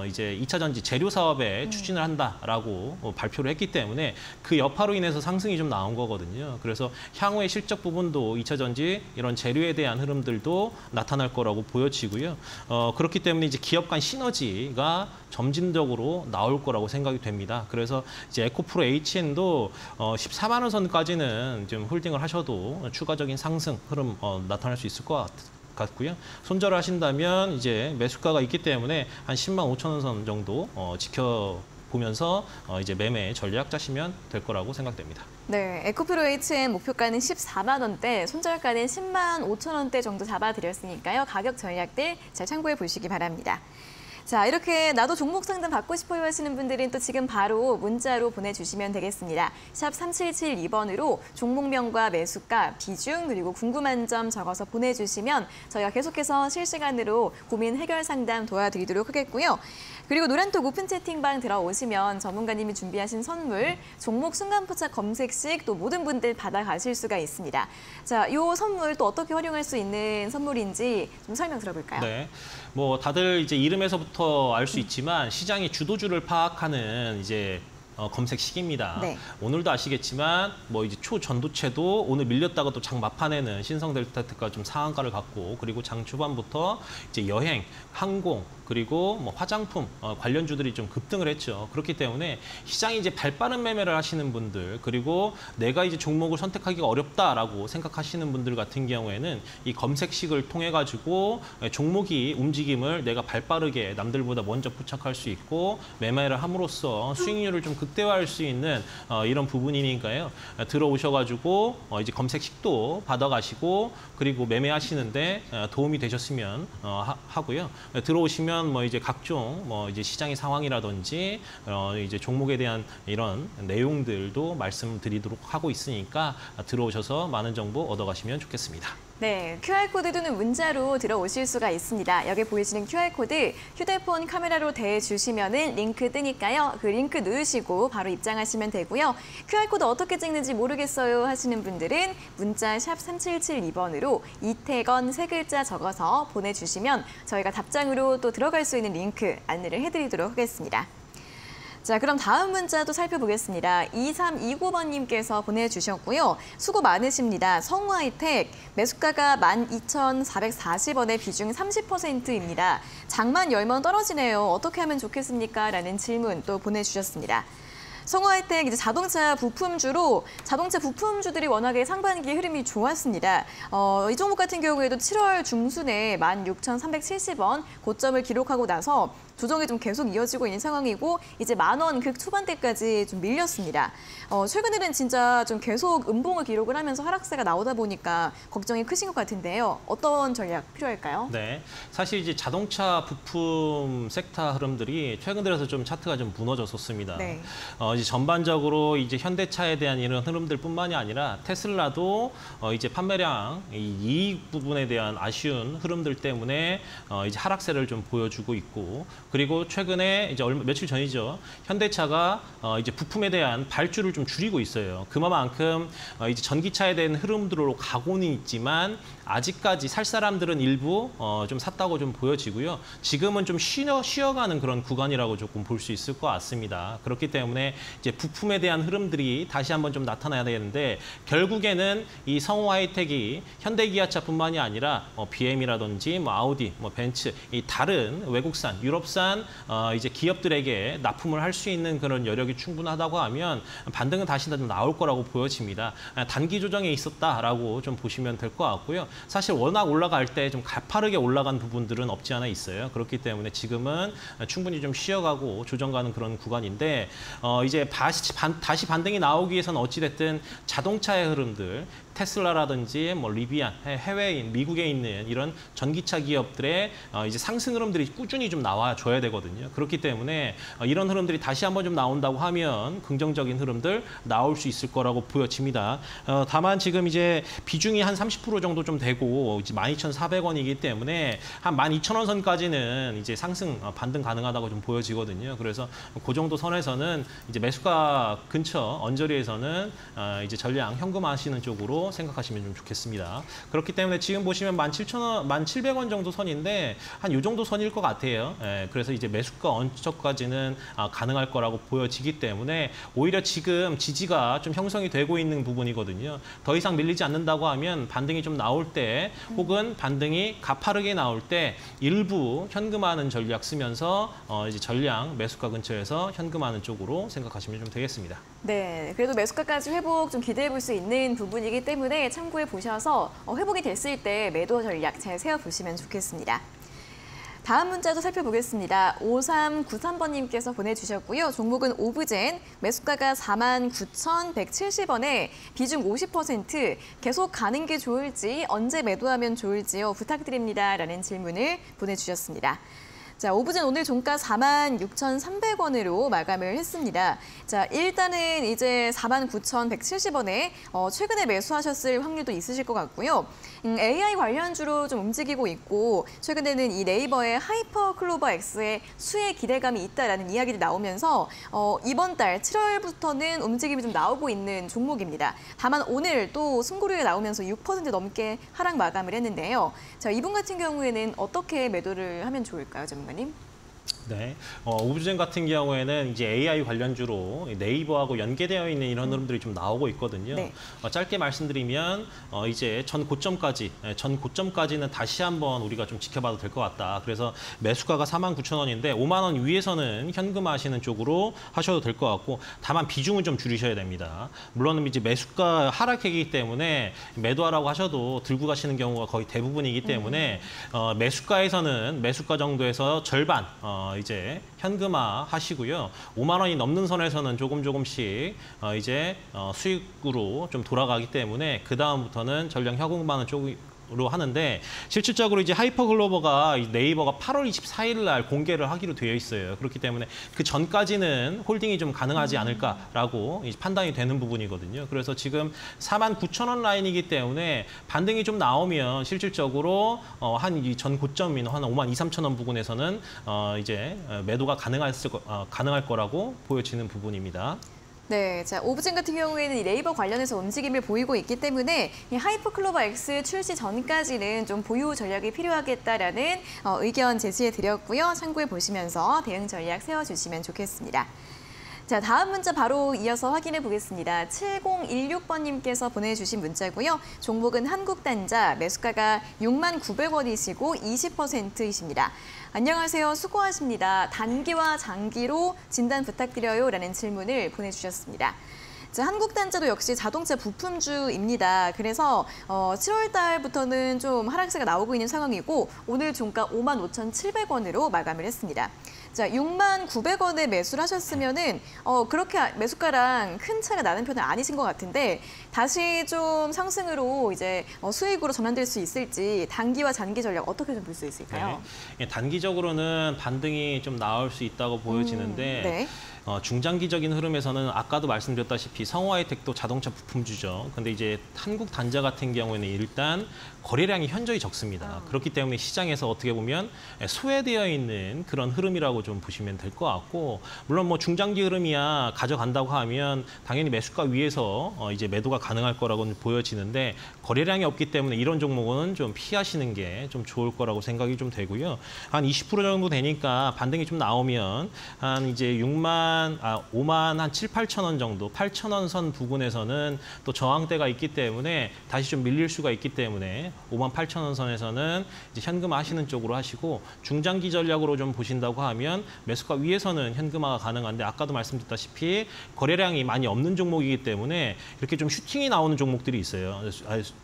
이제 2차전지 재료 사업에 추진을 한다라고 발표를 했기 때문에 그 여파로 인해서 상승이 좀 나온 거거든요. 그래서 향후의 실적 부분도 2차전지 이런 재료에 대한 흐름들도 나타날 거라고 보여지고요. 그렇기 때문에 이제 기업 간 시너지가 점진적으로 나올 거라고 생각이 됩니다. 그래서 이제 에코프로에이치엔도 14만 원 선까지는 지금 홀딩을 하셔도 추가적인 상승 흐름 나타날 수 있을 것 같고요. 손절을 하신다면 이제 매수가가 있기 때문에 한 10만 5천 원 선 정도 지켜보면서 이제 매매 전략 짜시면 될 거라고 생각됩니다. 네, 에코프로에이치엔 목표가는 14만 원대, 손절가는 10만 5천 원대 정도 잡아드렸으니까요. 가격 전략들 잘 참고해 보시기 바랍니다. 자, 이렇게 나도 종목 상담 받고 싶어요 하시는 분들은 또 지금 바로 문자로 보내주시면 되겠습니다. 샵 3772번으로 종목명과 매수가, 비중, 그리고 궁금한 점 적어서 보내주시면 저희가 계속해서 실시간으로 고민 해결 상담 도와드리도록 하겠고요. 그리고 노란톡 오픈 채팅방 들어오시면 전문가님이 준비하신 선물, 종목 순간포착 검색식 또 모든 분들 받아가실 수가 있습니다. 자, 이 선물 또 어떻게 활용할 수 있는 선물인지 좀 설명 들어볼까요? 네, 뭐 다들 이제 이름에서부터 알 수 있지만 시장의 주도주를 파악하는 이제 검색식입니다. 네. 오늘도 아시겠지만 뭐 이제 초전도체도 오늘 밀렸다가 또 장 막판에는 신성델타트카 좀 상한가를 갖고, 그리고 장 초반부터 이제 여행, 항공, 그리고 뭐 화장품 관련주들이 좀 급등을 했죠. 그렇기 때문에 시장이 이제 발빠른 매매를 하시는 분들, 그리고 내가 이제 종목을 선택하기가 어렵다라고 생각하시는 분들 같은 경우에는 이 검색식을 통해 가지고 종목이 움직임을 내가 발빠르게 남들보다 먼저 포착할 수 있고 매매를 함으로써 수익률을 좀 극대화할 수 있는 이런 부분이니까요. 들어오셔가지고 이제 검색식도 받아가시고 그리고 매매하시는데 도움이 되셨으면 하고요. 들어오시면 뭐 이제 각종 뭐 이제 시장의 상황이라든지 이제 종목에 대한 이런 내용들도 말씀드리도록 하고 있으니까 들어오셔서 많은 정보 얻어가시면 좋겠습니다. 네, QR코드 또는 문자로 들어오실 수가 있습니다. 여기 보이시는 QR코드 휴대폰 카메라로 대주시면은 링크 뜨니까요. 그 링크 누르시고 바로 입장하시면 되고요. QR코드 어떻게 찍는지 모르겠어요 하시는 분들은 문자 샵 3772번으로 이태건 세 글자 적어서 보내주시면 저희가 답장으로 또 들어갈 수 있는 링크 안내를 해드리도록 하겠습니다. 자, 그럼 다음 문자도 살펴보겠습니다. 2329번님께서 보내주셨고요. 수고 많으십니다. 성우하이텍, 매수가가 12,440원에 비중 30%입니다. 장만 열면 떨어지네요. 어떻게 하면 좋겠습니까? 라는 질문 또 보내주셨습니다. 성우하이텍 이제 자동차 부품주로 자동차 부품주들이 워낙에 상반기 흐름이 좋았습니다. 이 종목 같은 경우에도 7월 중순에 16,370원 고점을 기록하고 나서 조정이 좀 계속 이어지고 있는 상황이고 이제 10,000원 그 초반대까지 좀 밀렸습니다. 최근에는 진짜 좀 계속 음봉을 기록을 하면서 하락세가 나오다 보니까 걱정이 크신 것 같은데요. 어떤 전략 필요할까요? 네, 사실 이제 자동차 부품 섹터 흐름들이 최근 들어서 좀 차트가 좀 무너졌었습니다. 네. 이제 전반적으로 이제 현대차에 대한 이런 흐름들뿐만이 아니라 테슬라도 이제 판매량 이익 부분에 대한 아쉬운 흐름들 때문에 이제 하락세를 좀 보여주고 있고. 그리고 최근에 이제 며칠 전이죠. 현대차가 이제 부품에 대한 발주를 좀 줄이고 있어요. 그만큼 이제 전기차에 대한 흐름으로 가고는 있지만 아직까지 살 사람들은 일부 좀 샀다고 좀 보여지고요. 지금은 좀 쉬어가는 그런 구간이라고 조금 볼 수 있을 것 같습니다. 그렇기 때문에 이제 부품에 대한 흐름들이 다시 한번 좀 나타나야 되는데 결국에는 이 성우하이텍이 현대기아차뿐만이 아니라 BM이라든지 뭐 아우디, 뭐 벤츠, 이 다른 외국산, 유럽산 이제 기업들에게 납품을 할 수 있는 그런 여력이 충분하다고 하면 반등은 다시 좀 나올 거라고 보여집니다. 단기 조정에 있었다라고 좀 보시면 될 것 같고요. 사실 워낙 올라갈 때 좀 가파르게 올라간 부분들은 없지 않아 있어요. 그렇기 때문에 지금은 충분히 좀 쉬어가고 조정가는 그런 구간인데 이제 다시 반등이 나오기 위해서는 어찌됐든 자동차의 흐름들, 테슬라라든지 뭐 리비안, 해외인 미국에 있는 이런 전기차 기업들의 이제 상승 흐름들이 꾸준히 좀 나와줘야 되거든요. 그렇기 때문에 이런 흐름들이 다시 한번 좀 나온다고 하면 긍정적인 흐름들 나올 수 있을 거라고 보여집니다. 다만 지금 이제 비중이 한 30% 정도 좀 되고 이제 12,400원이기 때문에 한 12,000원 선까지는 이제 상승 반등 가능하다고 좀 보여지거든요. 그래서 그 정도 선에서는 이제 매수가 근처 언저리에서는 이제 전량 현금화하시는 쪽으로 정도 생각하시면 좀 좋겠습니다. 그렇기 때문에 지금 보시면 17,000원, 1700원 정도 선인데 한 이 정도 선일 것 같아요. 예, 그래서 이제 매수가 언저까지는 가능할 거라고 보여지기 때문에 오히려 지금 지지가 좀 형성이 되고 있는 부분이거든요. 더 이상 밀리지 않는다고 하면 반등이 좀 나올 때 혹은 반등이 가파르게 나올 때 일부 현금화하는 전략 쓰면서 이제 전량 매수가 근처에서 현금화하는 쪽으로 생각하시면 좀 되겠습니다. 네, 그래도 매수가까지 회복 좀 기대해 볼 수 있는 부분이기 때문에 참고해 보셔서 회복이 됐을 때 매도 전략 잘 세워보시면 좋겠습니다. 다음 문자도 살펴보겠습니다. 5393번님께서 보내주셨고요. 종목은 오브젠, 매수가가 49,170원에 비중 50%, 계속 가는 게 좋을지, 언제 매도하면 좋을지요? 부탁드립니다. 라는 질문을 보내주셨습니다. 자, 오브젠 오늘 종가 46,300원으로 마감을 했습니다. 자, 일단은 이제 49,170원에 최근에 매수하셨을 확률도 있으실 것 같고요. AI 관련주로 좀 움직이고 있고 최근에는 이 네이버의 하이퍼 클로버 X의 수혜 기대감이 있다라는 이야기도 나오면서 이번 달 7월부터는 움직임이 좀 나오고 있는 종목입니다. 다만 오늘 또 숨고르게 나오면서 6% 넘게 하락 마감을 했는데요. 자, 이분 같은 경우에는 어떻게 매도를 하면 좋을까요, 전문가님? 네, 오브젠 같은 경우에는 이제 AI 관련주로 네이버하고 연계되어 있는 이런 흐름들이 좀 나오고 있거든요. 네. 짧게 말씀드리면 이제 전 고점까지는 다시 한번 우리가 좀 지켜봐도 될 것 같다. 그래서 매수가가 49,000원인데 5만 원 위에서는 현금화하시는 쪽으로 하셔도 될 것 같고, 다만 비중은 좀 줄이셔야 됩니다. 물론 이제 매수가 하락이기 때문에 매도하라고 하셔도 들고 가시는 경우가 거의 대부분이기 때문에 매수가 정도에서 절반 이제 현금화 하시고요. 5만 원이 넘는 선에서는 조금씩 이제 수익으로 좀 돌아가기 때문에 그 다음부터는 전량 현금화는 조금 로 하는데, 실질적으로 이제 하이퍼글로버가 네이버가 8월 24일 날 공개를 하기로 되어 있어요. 그렇기 때문에 그 전까지는 홀딩이 좀 가능하지 않을까라고 이제 판단이 되는 부분이거든요. 그래서 지금 49,000원 라인이기 때문에 반등이 좀 나오면 실질적으로 한 이 전 고점인 한 52,000-53,000원 부근에서는 이제 매도가 가능할 거라고 보여지는 부분입니다. 네, 자, 오브젠 같은 경우에는 이 네이버 관련해서 움직임을 보이고 있기 때문에 이 하이퍼클로버 X 출시 전까지는 좀 보유 전략이 필요하겠다라는 의견 제시해드렸고요. 참고해 보시면서 대응 전략 세워주시면 좋겠습니다. 자, 다음 문자 바로 이어서 확인해 보겠습니다. 7016번님께서 보내주신 문자고요. 종목은 한국단자, 매수가가 69,000원이시고 20%이십니다. 안녕하세요. 수고하십니다. 단기와 장기로 진단 부탁드려요. 라는 질문을 보내주셨습니다. 자, 한국단자도 역시 자동차 부품주입니다. 그래서 7월 달부터는 좀 하락세가 나오고 있는 상황이고 오늘 종가 55,700원으로 마감을 했습니다. 자, 69,000원에 매수를 하셨으면은 그렇게 매수가랑 큰 차이가 나는 편은 아니신 것 같은데, 다시 좀 상승으로 이제 수익으로 전환될 수 있을지 단기와 장기 전략 어떻게 좀 볼 수 있을까요? 네. 단기적으로는 반등이 좀 나올 수 있다고 보여지는데 네. 중장기적인 흐름에서는 아까도 말씀드렸다시피 성우하이텍도 자동차 부품주죠. 근데 이제 한국단자 같은 경우에는 일단 거래량이 현저히 적습니다. 그렇기 때문에 시장에서 어떻게 보면 소외되어 있는 그런 흐름이라고 좀 보시면 될 것 같고, 물론 뭐 중장기 흐름이야 가져간다고 하면 당연히 매수가 위에서 이제 매도가 가능할 거라고는 보여지는데, 거래량이 없기 때문에 이런 종목은 좀 피하시는 게 좀 좋을 거라고 생각이 좀 되고요. 한 20% 정도 되니까 반등이 좀 나오면 한 이제 5만 한 7,8,000원 정도, 8,000원 선 부근에서는 또 저항대가 있기 때문에 다시 좀 밀릴 수가 있기 때문에 58,000원 선에서는 이제 현금화 하시는 쪽으로 하시고, 중장기 전략으로 좀 보신다고 하면 매수가 위에서는 현금화가 가능한데, 아까도 말씀드렸다시피 거래량이 많이 없는 종목이기 때문에 이렇게 좀 슈팅이 나오는 종목들이 있어요.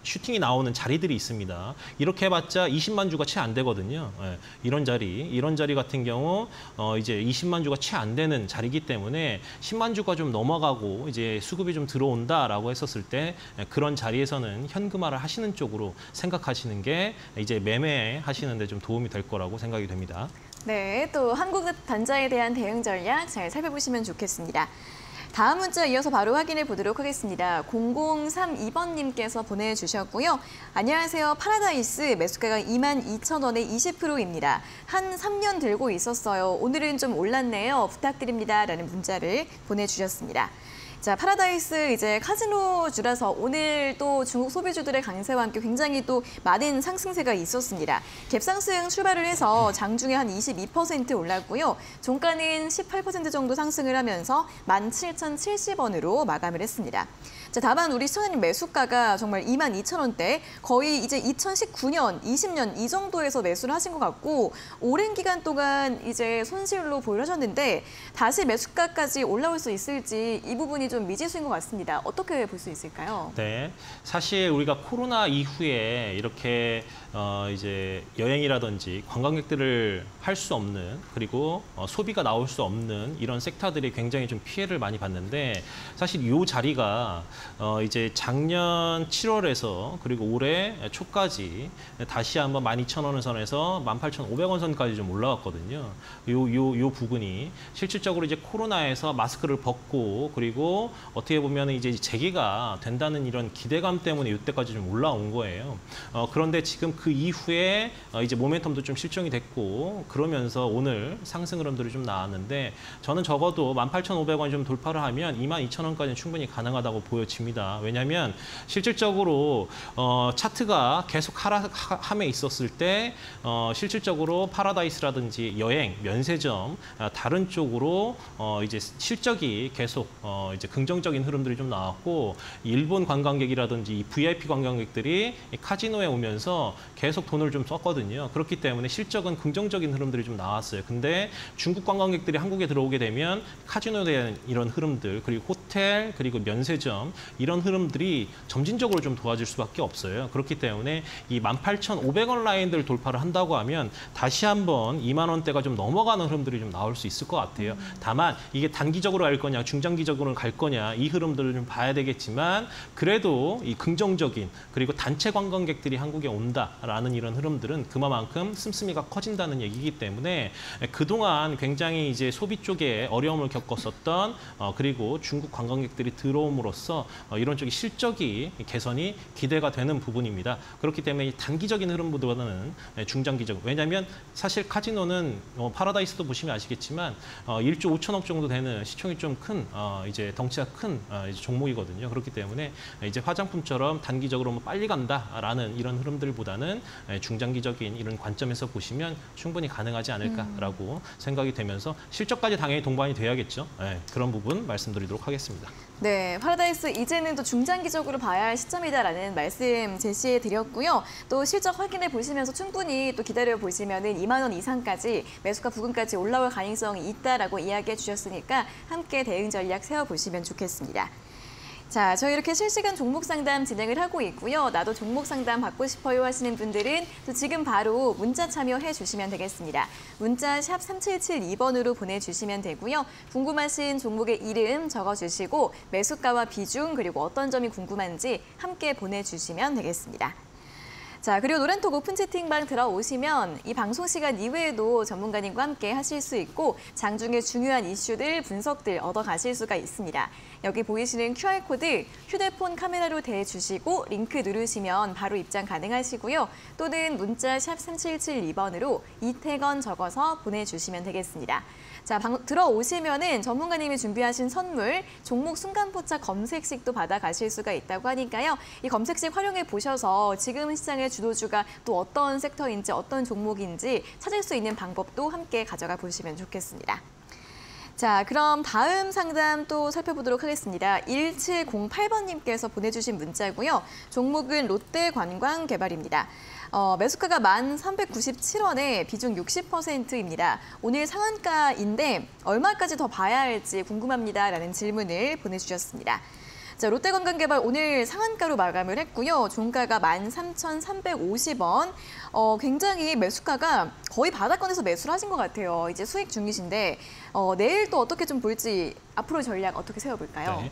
슈팅이 나오는 자리들이 있습니다. 이렇게 해봤자 20만 주가 채 안 되거든요. 예, 이런 자리 같은 경우 이제 20만 주가 채 안 되는 자리이기 때문에 10만 주가 좀 넘어가고 이제 수급이 좀 들어온다라고 했었을 때 그런 자리에서는 현금화를 하시는 쪽으로 생각하시는 게 이제 매매하시는 데 좀 도움이 될 거라고 생각이 됩니다. 네, 또 한국단자에 대한 대응 전략 잘 살펴보시면 좋겠습니다. 다음 문자 이어서 바로 확인해 보도록 하겠습니다. 0032번님께서 보내주셨고요. 안녕하세요. 파라다이스, 매수가가 22,000원에 20%입니다. 한 3년 들고 있었어요. 오늘은 좀 올랐네요. 부탁드립니다. 라는 문자를 보내주셨습니다. 자, 파라다이스 이제 카지노주라서 오늘 또 중국 소비주들의 강세와 함께 굉장히 또 많은 상승세가 있었습니다. 갭상승 출발을 해서 장중에 한 22% 올랐고요. 종가는 18% 정도 상승을 하면서 17,070원으로 마감을 했습니다. 자, 다만 우리 시청자님 매수가가 정말 22,000원대, 거의 이제 2019년, 20년 이 정도에서 매수를 하신 것 같고 오랜 기간 동안 이제 손실로 보유하셨는데 다시 매수가까지 올라올 수 있을지 이 부분이 좀 미지수인 것 같습니다. 어떻게 볼 수 있을까요? 네, 사실 우리가 코로나 이후에 이렇게 이제 여행이라든지 관광객들을 할 수 없는 그리고 소비가 나올 수 없는 이런 섹터들이 굉장히 좀 피해를 많이 봤는데 사실 이 자리가 이제 작년 7월에서 그리고 올해 초까지 다시 한번 12,000원 선에서 18,500원 선까지 좀 올라왔거든요. 요 부분이 실질적으로 이제 코로나에서 마스크를 벗고 그리고 어떻게 보면 이제 재개가 된다는 이런 기대감 때문에 이때까지 좀 올라온 거예요. 그런데 지금 그 이후에 이제 모멘텀도 좀 실종이 됐고 그러면서 오늘 상승 흐름들이 좀 나왔는데 저는 적어도 18,500원 좀 돌파를 하면 22,000원까지는 충분히 가능하다고 보여집니다. 왜냐하면 실질적으로 차트가 계속 하락함에 있었을 때 실질적으로 파라다이스라든지 여행, 면세점 다른 쪽으로 이제 실적이 계속 이제 긍정적인 흐름들이 좀 나왔고 일본 관광객이라든지 이 VIP 관광객들이 카지노에 오면서 계속 돈을 좀 썼거든요. 그렇기 때문에 실적은 긍정적인 흐름들이 좀 나왔어요. 근데 중국 관광객들이 한국에 들어오게 되면 카지노에 대한 이런 흐름들 그리고 호텔 그리고 면세점 이런 흐름들이 점진적으로 좀 도와질 수밖에 없어요. 그렇기 때문에 이 18,500원 라인들 돌파를 한다고 하면 다시 한번 2만 원대가 좀 넘어가는 흐름들이 좀 나올 수 있을 것 같아요. 다만 이게 단기적으로 갈 거냐 중장기적으로 갈 거냐 이 흐름들을 좀 봐야 되겠지만 그래도 이 긍정적인 그리고 단체 관광객들이 한국에 온다라는 이런 흐름들은 그만큼 씀씀이가 커진다는 얘기이기 때문에 그동안 굉장히 이제 소비 쪽에 어려움을 겪었었던 그리고 중국 관광객들이 들어옴으로써 이런 쪽이 실적이 개선이 기대가 되는 부분입니다. 그렇기 때문에 단기적인 흐름보다는 중장기적. 왜냐하면 사실 카지노는 파라다이스도 보시면 아시겠지만 1조 5천억 정도 되는 시총이 좀 큰 이제 덩치가 큰 이제 종목이거든요. 그렇기 때문에 이제 화장품처럼 단기적으로 뭐 빨리 간다라는 이런 흐름들보다는 중장기적인 이런 관점에서 보시면 충분히 가능하지 않을까라고 생각이 되면서 실적까지 당연히 동반이 돼야겠죠. 네, 그런 부분 말씀드리도록 하겠습니다. 네, 파라다이스 이제는 또 중장기적으로 봐야 할 시점이다라는 말씀 제시해 드렸고요. 또 실적 확인해 보시면서 충분히 또 기다려 보시면은 2만 원 이상까지 매수가 부근까지 올라올 가능성이 있다라고 이야기해 주셨으니까 함께 대응 전략 세워 보시면 좋겠습니다. 자, 저희 이렇게 실시간 종목 상담 진행을 하고 있고요. 나도 종목 상담 받고 싶어요 하시는 분들은 또 지금 바로 문자 참여해 주시면 되겠습니다. 문자 샵 3772번으로 보내주시면 되고요. 궁금하신 종목의 이름 적어주시고 매수가와 비중 그리고 어떤 점이 궁금한지 함께 보내주시면 되겠습니다. 자, 그리고 노란톡 오픈 채팅방 들어오시면 이 방송 시간 이외에도 전문가님과 함께 하실 수 있고 장중에 중요한 이슈들, 분석들 얻어가실 수가 있습니다. 여기 보이시는 QR코드 휴대폰 카메라로 대주시고 링크 누르시면 바로 입장 가능하시고요. 또는 문자 샵 3772번으로 이태건 적어서 보내주시면 되겠습니다. 자, 들어오시면은 전문가님이 준비하신 선물, 종목 순간포착 검색식도 받아가실 수가 있다고 하니까요. 이 검색식 활용해 보셔서 지금 시장의 주도주가 또 어떤 섹터인지 어떤 종목인지 찾을 수 있는 방법도 함께 가져가 보시면 좋겠습니다. 자, 그럼 다음 상담 또 살펴보도록 하겠습니다. 1708번님께서 보내주신 문자고요. 종목은 롯데관광개발입니다. 매수가가 1,397원에 비중 60%입니다. 오늘 상한가인데 얼마까지 더 봐야 할지 궁금합니다라는 질문을 보내주셨습니다. 자, 롯데관광개발 오늘 상한가로 마감을 했고요. 종가가 13,350원. 굉장히 매수가가 거의 바닥권에서 매수를 하신 것 같아요. 이제 수익 중이신데 내일 또 어떻게 좀 볼지 앞으로 전략 어떻게 세워볼까요? 네.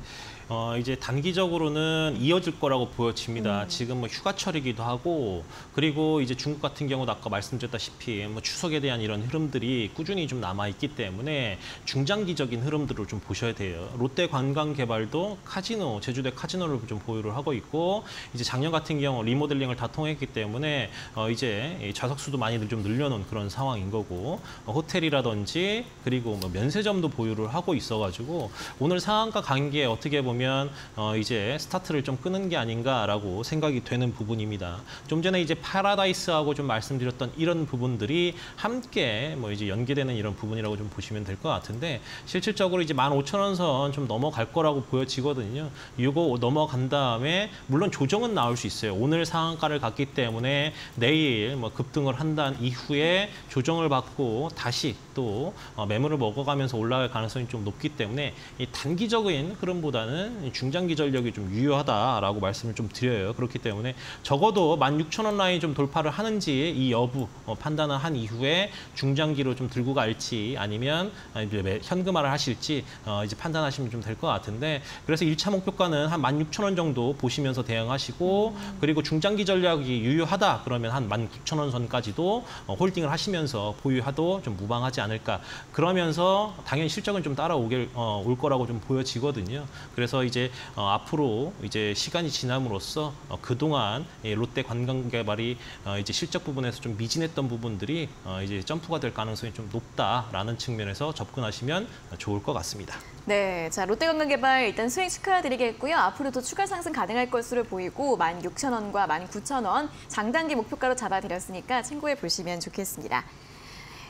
이제 단기적으로는 이어질 거라고 보여집니다. 지금 뭐 휴가철이기도 하고 그리고 이제 중국 같은 경우도 아까 말씀드렸다시피 뭐 추석에 대한 이런 흐름들이 꾸준히 좀 남아있기 때문에 중장기적인 흐름들을 좀 보셔야 돼요. 롯데 관광개발도 카지노, 제주도의 카지노를 좀 보유를 하고 있고 이제 작년 같은 경우 리모델링을 다 통했기 때문에 이제 좌석수도 많이 좀 늘려놓은 그런 상황인 거고 호텔이라든지 그리고 뭐 면세점도 보유를 하고 있어가지고 오늘 상한가 간기에 어떻게 보면 이제 스타트를 좀 끄는 게 아닌가라고 생각이 되는 부분입니다. 좀 전에 이제 파라다이스하고 좀 말씀드렸던 이런 부분들이 함께 뭐 이제 연계되는 이런 부분이라고 좀 보시면 될 것 같은데 실질적으로 이제 15,000원 선 좀 넘어갈 거라고 보여지거든요. 이거 넘어간 다음에 물론 조정은 나올 수 있어요. 오늘 상한가를 갔기 때문에 내일 뭐 급등을 한 단 이후에 조정을 받고 다시 또 매물을 먹어가면서 올라갈 가능성이 좀 높기 때문에 이 단기적인 흐름보다는 중장기 전력이 좀 유효하다라고 말씀을 좀 드려요. 그렇기 때문에 적어도 16,000원 라인 좀 돌파를 하는지 이 여부 판단을 한 이후에 중장기로 좀 들고 갈지 아니면 현금화를 하실지 이제 판단하시면 좀 될 것 같은데 그래서 1차 목표가는 한 16,000원 정도 보시면서 대응하시고 그리고 중장기 전략이 유효하다 그러면 한 19,000원 선까지도 홀딩을 하시면서 보유하도 좀 무방하지 않을까 그러면서 당연히 실적은 좀 따라오게 올 거라고 좀 보여지거든요. 그래서 이제 앞으로 이제 시간이 지남으로써 그동안 롯데관광개발이 이제 실적 부분에서 좀 미진했던 부분들이 이제 점프가 될 가능성이 좀 높다라는 측면에서 접근하시면 좋을 것 같습니다. 네, 자 롯데관광개발 일단 수익 축하드리겠고요. 앞으로도 추가 상승 가능할 것으로 보이고 16,000원과 19,000원 장단기 목표가로 잡아드렸으니까 참고해 보시면 좋겠습니다.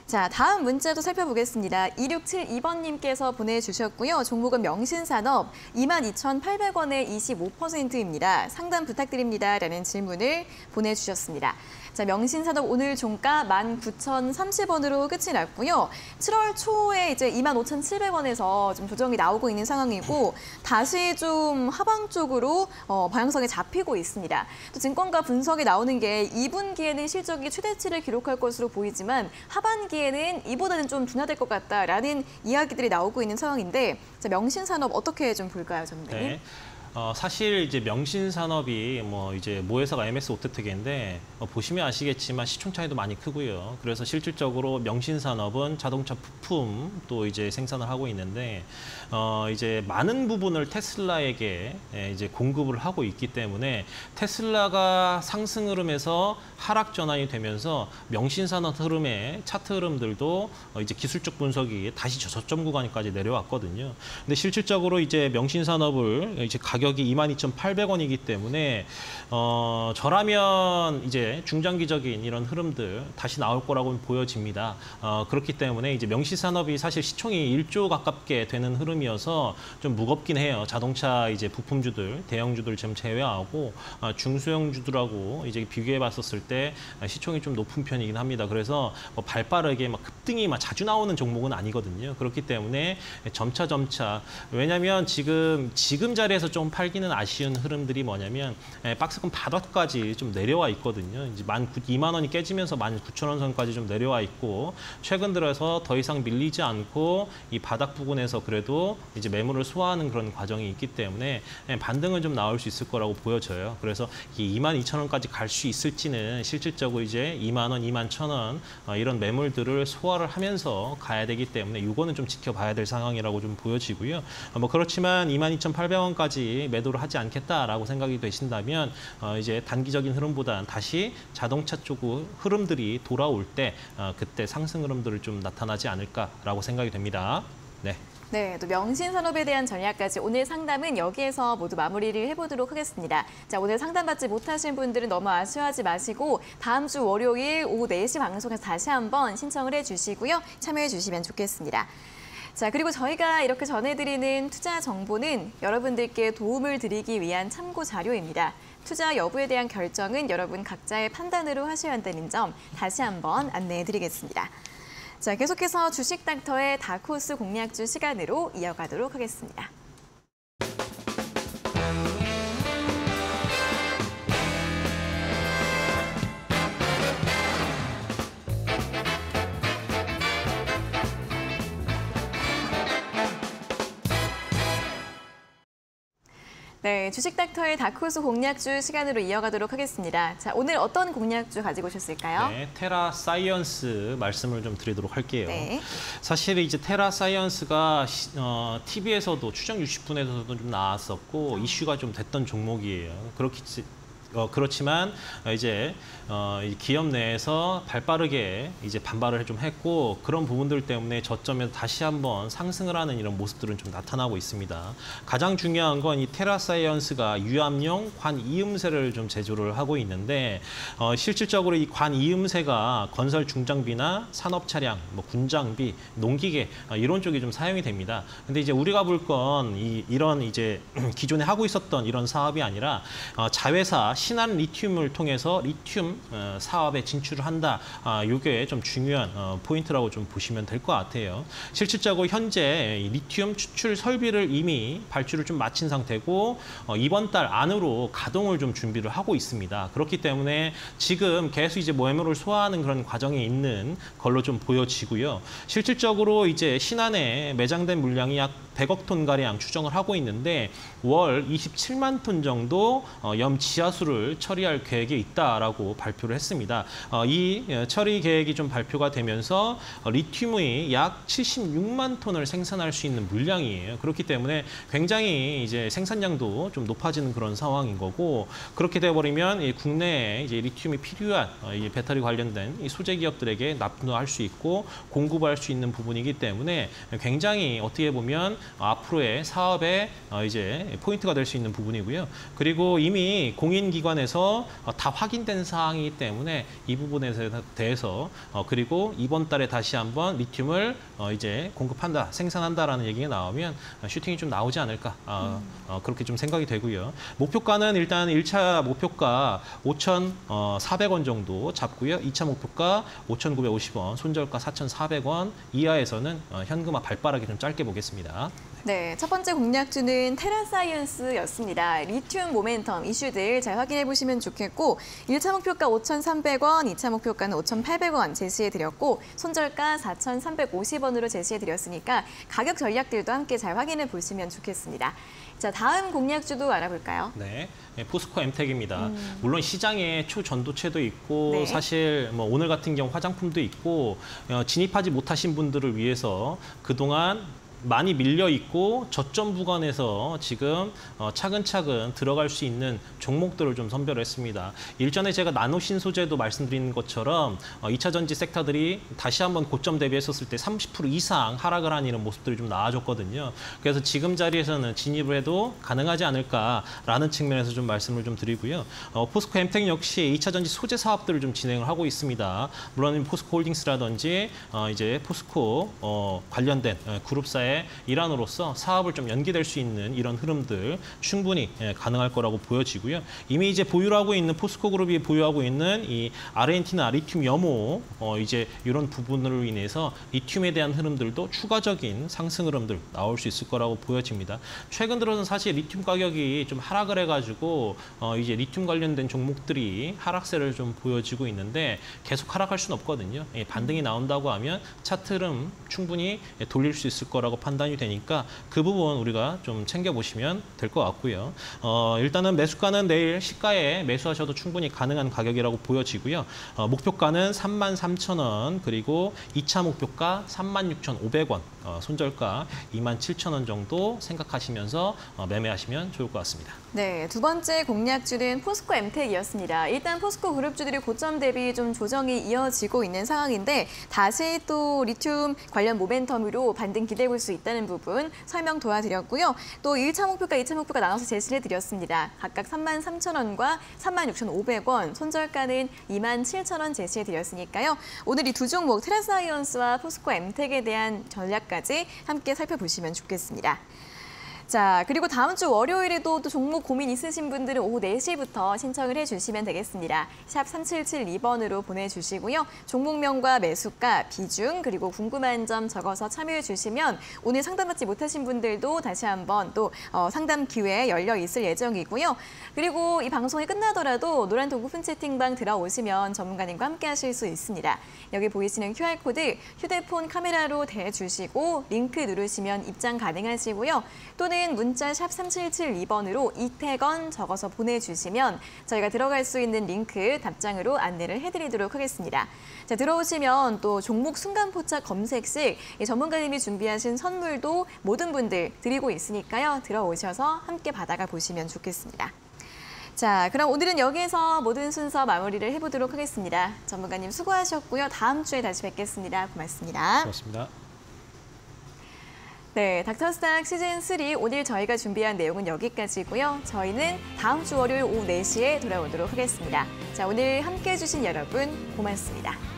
자, 다음 문자도 살펴보겠습니다. 2672번님께서 보내주셨고요. 종목은 명신산업 22,800원의 25%입니다. 상담 부탁드립니다. 라는 질문을 보내주셨습니다. 자, 명신산업 오늘 종가 19,030원으로 끝이 났고요. 7월 초에 이제 25,700원에서 좀 조정이 나오고 있는 상황이고 다시 좀 하방 쪽으로 방향성이 잡히고 있습니다. 또 증권가 분석이 나오는 게 2분기에는 실적이 최대치를 기록할 것으로 보이지만 하반기에는 이보다는 좀 둔화될 것 같다라는 이야기들이 나오고 있는 상황인데 자, 명신산업 어떻게 좀 볼까요, 점장님? 네. 사실 이제 명신산업이 뭐 이제 모회사가 MS오테텍인데 보시면 아시겠지만 시총 차이도 많이 크고요. 그래서 실질적으로 명신산업은 자동차 부품 또 이제 생산을 하고 있는데 이제 많은 부분을 테슬라에게 이제 공급을 하고 있기 때문에 테슬라가 상승 흐름에서 하락 전환이 되면서 명신산업 흐름의 차트 흐름들도 이제 기술적 분석이 다시 저점 구간까지 내려왔거든요. 근데 실질적으로 이제 명신산업을 이제 가격 여기 22,800원이기 때문에 저라면 이제 중장기적인 이런 흐름들 다시 나올 거라고 보여집니다. 그렇기 때문에 이제 명신산업이 사실 시총이 1조 가깝게 되는 흐름이어서 좀 무겁긴 해요. 자동차 이제 부품주들, 대형주들 지금 제외하고 중소형주들하고 이제 비교해 봤었을 때 시총이 좀 높은 편이긴 합니다. 그래서 뭐 발빠르게 막 급등이 막 자주 나오는 종목은 아니거든요. 그렇기 때문에 점차 왜냐하면 지금 자리에서 좀 팔기는 아쉬운 흐름들이 뭐냐면 박스권 바닥까지 좀 내려와 있거든요. 이제 2만 원이 깨지면서 19,000원 선까지 좀 내려와 있고 최근 들어서 더 이상 밀리지 않고 이 바닥 부근에서 그래도 이제 매물을 소화하는 그런 과정이 있기 때문에 반등은 좀 나올 수 있을 거라고 보여져요. 그래서 이 22,000원까지 갈 수 있을지는 실질적으로 이제 2만 원, 21,000원 이런 매물들을 소화를 하면서 가야 되기 때문에 이거는 좀 지켜봐야 될 상황이라고 좀 보여지고요. 뭐 그렇지만 22,800원까지 매도를 하지 않겠다라고 생각이 되신다면 이제 단기적인 흐름보다는 다시 자동차 쪽 흐름들이 돌아올 때 그때 상승 흐름들을 좀 나타나지 않을까라고 생각이 됩니다. 네. 네, 또 명신산업에 대한 전략까지 오늘 상담은 여기에서 모두 마무리를 해보도록 하겠습니다. 자, 오늘 상담받지 못하신 분들은 너무 아쉬워하지 마시고 다음 주 월요일 오후 4시 방송에서 다시 한번 신청을 해주시고요. 참여해 주시면 좋겠습니다. 자, 그리고 저희가 이렇게 전해드리는 투자 정보는 여러분들께 도움을 드리기 위한 참고 자료입니다. 투자 여부에 대한 결정은 여러분 각자의 판단으로 하셔야 한다는 점 다시 한번 안내해드리겠습니다. 자, 계속해서 주식닥터의 다크호스 공략주 시간으로 이어가도록 하겠습니다. 네, 주식닥터의 다크호스 공략주 시간으로 이어가도록 하겠습니다. 자, 오늘 어떤 공략주 가지고 오셨을까요? 네, 테라사이언스 말씀을 좀 드리도록 할게요. 네. 사실 이제 테라사이언스가 TV에서도 추정 60분에서도 좀 나왔었고 이슈가 좀 됐던 종목이에요. 그렇지만 이제 기업 내에서 발빠르게 이제 반발을 좀 했고 그런 부분들 때문에 저점에서 다시 한번 상승을 하는 이런 모습들은 좀 나타나고 있습니다. 가장 중요한 건 이 테라사이언스가 유압용 관이음새를 좀 제조를 하고 있는데 실질적으로 이 관이음새가 건설 중장비나 산업 차량, 뭐 군장비, 농기계 이런 쪽이 좀 사용이 됩니다. 근데 이제 우리가 볼 건 이런 이제 기존에 하고 있었던 이런 사업이 아니라 자회사 신한 리튬을 통해서 리튬 사업에 진출을 한다. 이게 좀 중요한 포인트라고 좀 보시면 될 것 같아요. 실질적으로 현재 리튬 추출 설비를 이미 발주를 좀 마친 상태고 이번 달 안으로 가동을 좀 준비를 하고 있습니다. 그렇기 때문에 지금 계속 이제 매물을 소화하는 그런 과정에 있는 걸로 좀 보여지고요. 실질적으로 이제 신안에 매장된 물량이 약 100억 톤가량 추정을 하고 있는데 월 27만 톤 정도 염지하수를 처리할 계획이 있다라고 발표를 했습니다. 이 처리 계획이 좀 발표가 되면서 리튬의 약 76만 톤을 생산할 수 있는 물량이에요. 그렇기 때문에 굉장히 이제 생산량도 좀 높아지는 그런 상황인 거고 그렇게 되어버리면 국내에 이제 리튬이 필요한 이 배터리 관련된 이 소재 기업들에게 납품할 수 있고 공급할 수 있는 부분이기 때문에 굉장히 어떻게 보면 앞으로의 사업의 이제 포인트가 될 수 있는 부분이고요. 그리고 이미 공인기관에서 다 확인된 사항이기 때문에 이 부분에 대해서 그리고 이번 달에 다시 한번 리튬을 이제 공급한다, 생산한다라는 얘기가 나오면 슈팅이 좀 나오지 않을까 그렇게 좀 생각이 되고요. 목표가는 일단 1차 목표가 5,400원 정도 잡고요. 2차 목표가 5,950원, 손절가 4,400원 이하에서는 현금화 발빠르게 좀 짧게 보겠습니다. 네, 첫 번째 공략주는 테라사이언스였습니다. 리튬 모멘텀 이슈들 잘 확인해 보시면 좋겠고 1차 목표가 5,300원, 2차 목표가는 5,800원 제시해드렸고 손절가 4,350원으로 제시해드렸으니까 가격 전략들도 함께 잘 확인해 보시면 좋겠습니다. 자, 다음 공략주도 알아볼까요? 네, 포스코 엠텍입니다. 물론 시장에 초전도체도 있고 네. 사실 뭐 오늘 같은 경우 화장품도 있고 진입하지 못하신 분들을 위해서 그동안 많이 밀려 있고 저점 구간에서 지금 차근차근 들어갈 수 있는 종목들을 좀 선별했습니다. 일전에 제가 나노신 소재도 말씀드린 것처럼 2차 전지 섹터들이 다시 한번 고점 대비했었을 때 30% 이상 하락을 한 이런 모습들이 좀 나아졌거든요. 그래서 지금 자리에서는 진입을 해도 가능하지 않을까라는 측면에서 좀 말씀을 좀 드리고요. 포스코 엠텍 역시 2차 전지 소재 사업들을 좀 진행을 하고 있습니다. 물론 포스코 홀딩스라든지 이제 포스코 관련된 그룹사의 일환으로서 사업을 좀 연기될 수 있는 이런 흐름들 충분히 가능할 거라고 보여지고요. 이미 이제 보유하고 있는 포스코 그룹이 보유하고 있는 이 아르헨티나 리튬 염호 이제 이런 부분으로 인해서 리튬에 대한 흐름들도 추가적인 상승 흐름들 나올 수 있을 거라고 보여집니다. 최근 들어서는 사실 리튬 가격이 좀 하락을 해가지고 이제 리튬 관련된 종목들이 하락세를 좀 보여지고 있는데 계속 하락할 수는 없거든요. 반등이 나온다고 하면 차트 흐름 충분히 돌릴 수 있을 거라고 판단이 되니까 그 부분 우리가 좀 챙겨보시면 될 것 같고요. 일단은 매수가는 내일 시가에 매수하셔도 충분히 가능한 가격이라고 보여지고요. 목표가는 33,000원 그리고 2차 목표가 36,500원, 손절가 27,000원 정도 생각하시면서 매매하시면 좋을 것 같습니다. 네, 두 번째 공략주는 포스코 엠텍이었습니다. 일단 포스코 그룹주들이 고점 대비 좀 조정이 이어지고 있는 상황인데 다시 또 리튬 관련 모멘텀으로 반등 기대해볼 수 있다는 부분 설명 도와드렸고요. 또 1차 목표가, 2차 목표가 나눠서 제시를 해드렸습니다. 각각 33,000원과 36,500원, 손절가는 27,000원 제시해드렸으니까요. 오늘 이 두 종목 테라사이언스와 포스코 엠텍에 대한 전략까지 함께 살펴보시면 좋겠습니다. 자, 그리고 다음 주 월요일에도 또 종목 고민 있으신 분들은 오후 4시부터 신청을 해주시면 되겠습니다. 샵 3772번으로 보내주시고요. 종목명과 매수가, 비중, 그리고 궁금한 점 적어서 참여해주시면 오늘 상담받지 못하신 분들도 다시 한번 또 상담 기회 열려 있을 예정이고요. 그리고 이 방송이 끝나더라도 노란톡 오픈 채팅방 들어오시면 전문가님과 함께 하실 수 있습니다. 여기 보이시는 QR코드 휴대폰 카메라로 대주시고 링크 누르시면 입장 가능하시고요. 또는 문자 샵 3772번으로 이태건 적어서 보내주시면 저희가 들어갈 수 있는 링크 답장으로 안내를 해드리도록 하겠습니다. 자, 들어오시면 또 종목 순간포착 검색식 전문가님이 준비하신 선물도 모든 분들 드리고 있으니까요. 들어오셔서 함께 받아가 보시면 좋겠습니다. 자, 그럼 오늘은 여기에서 모든 순서 마무리를 해보도록 하겠습니다. 전문가님 수고하셨고요. 다음 주에 다시 뵙겠습니다. 고맙습니다. 고맙습니다. 네, 닥터스탁 시즌3 오늘 저희가 준비한 내용은 여기까지고요. 저희는 다음 주 월요일 오후 4시에 돌아오도록 하겠습니다. 자, 오늘 함께해 주신 여러분 고맙습니다.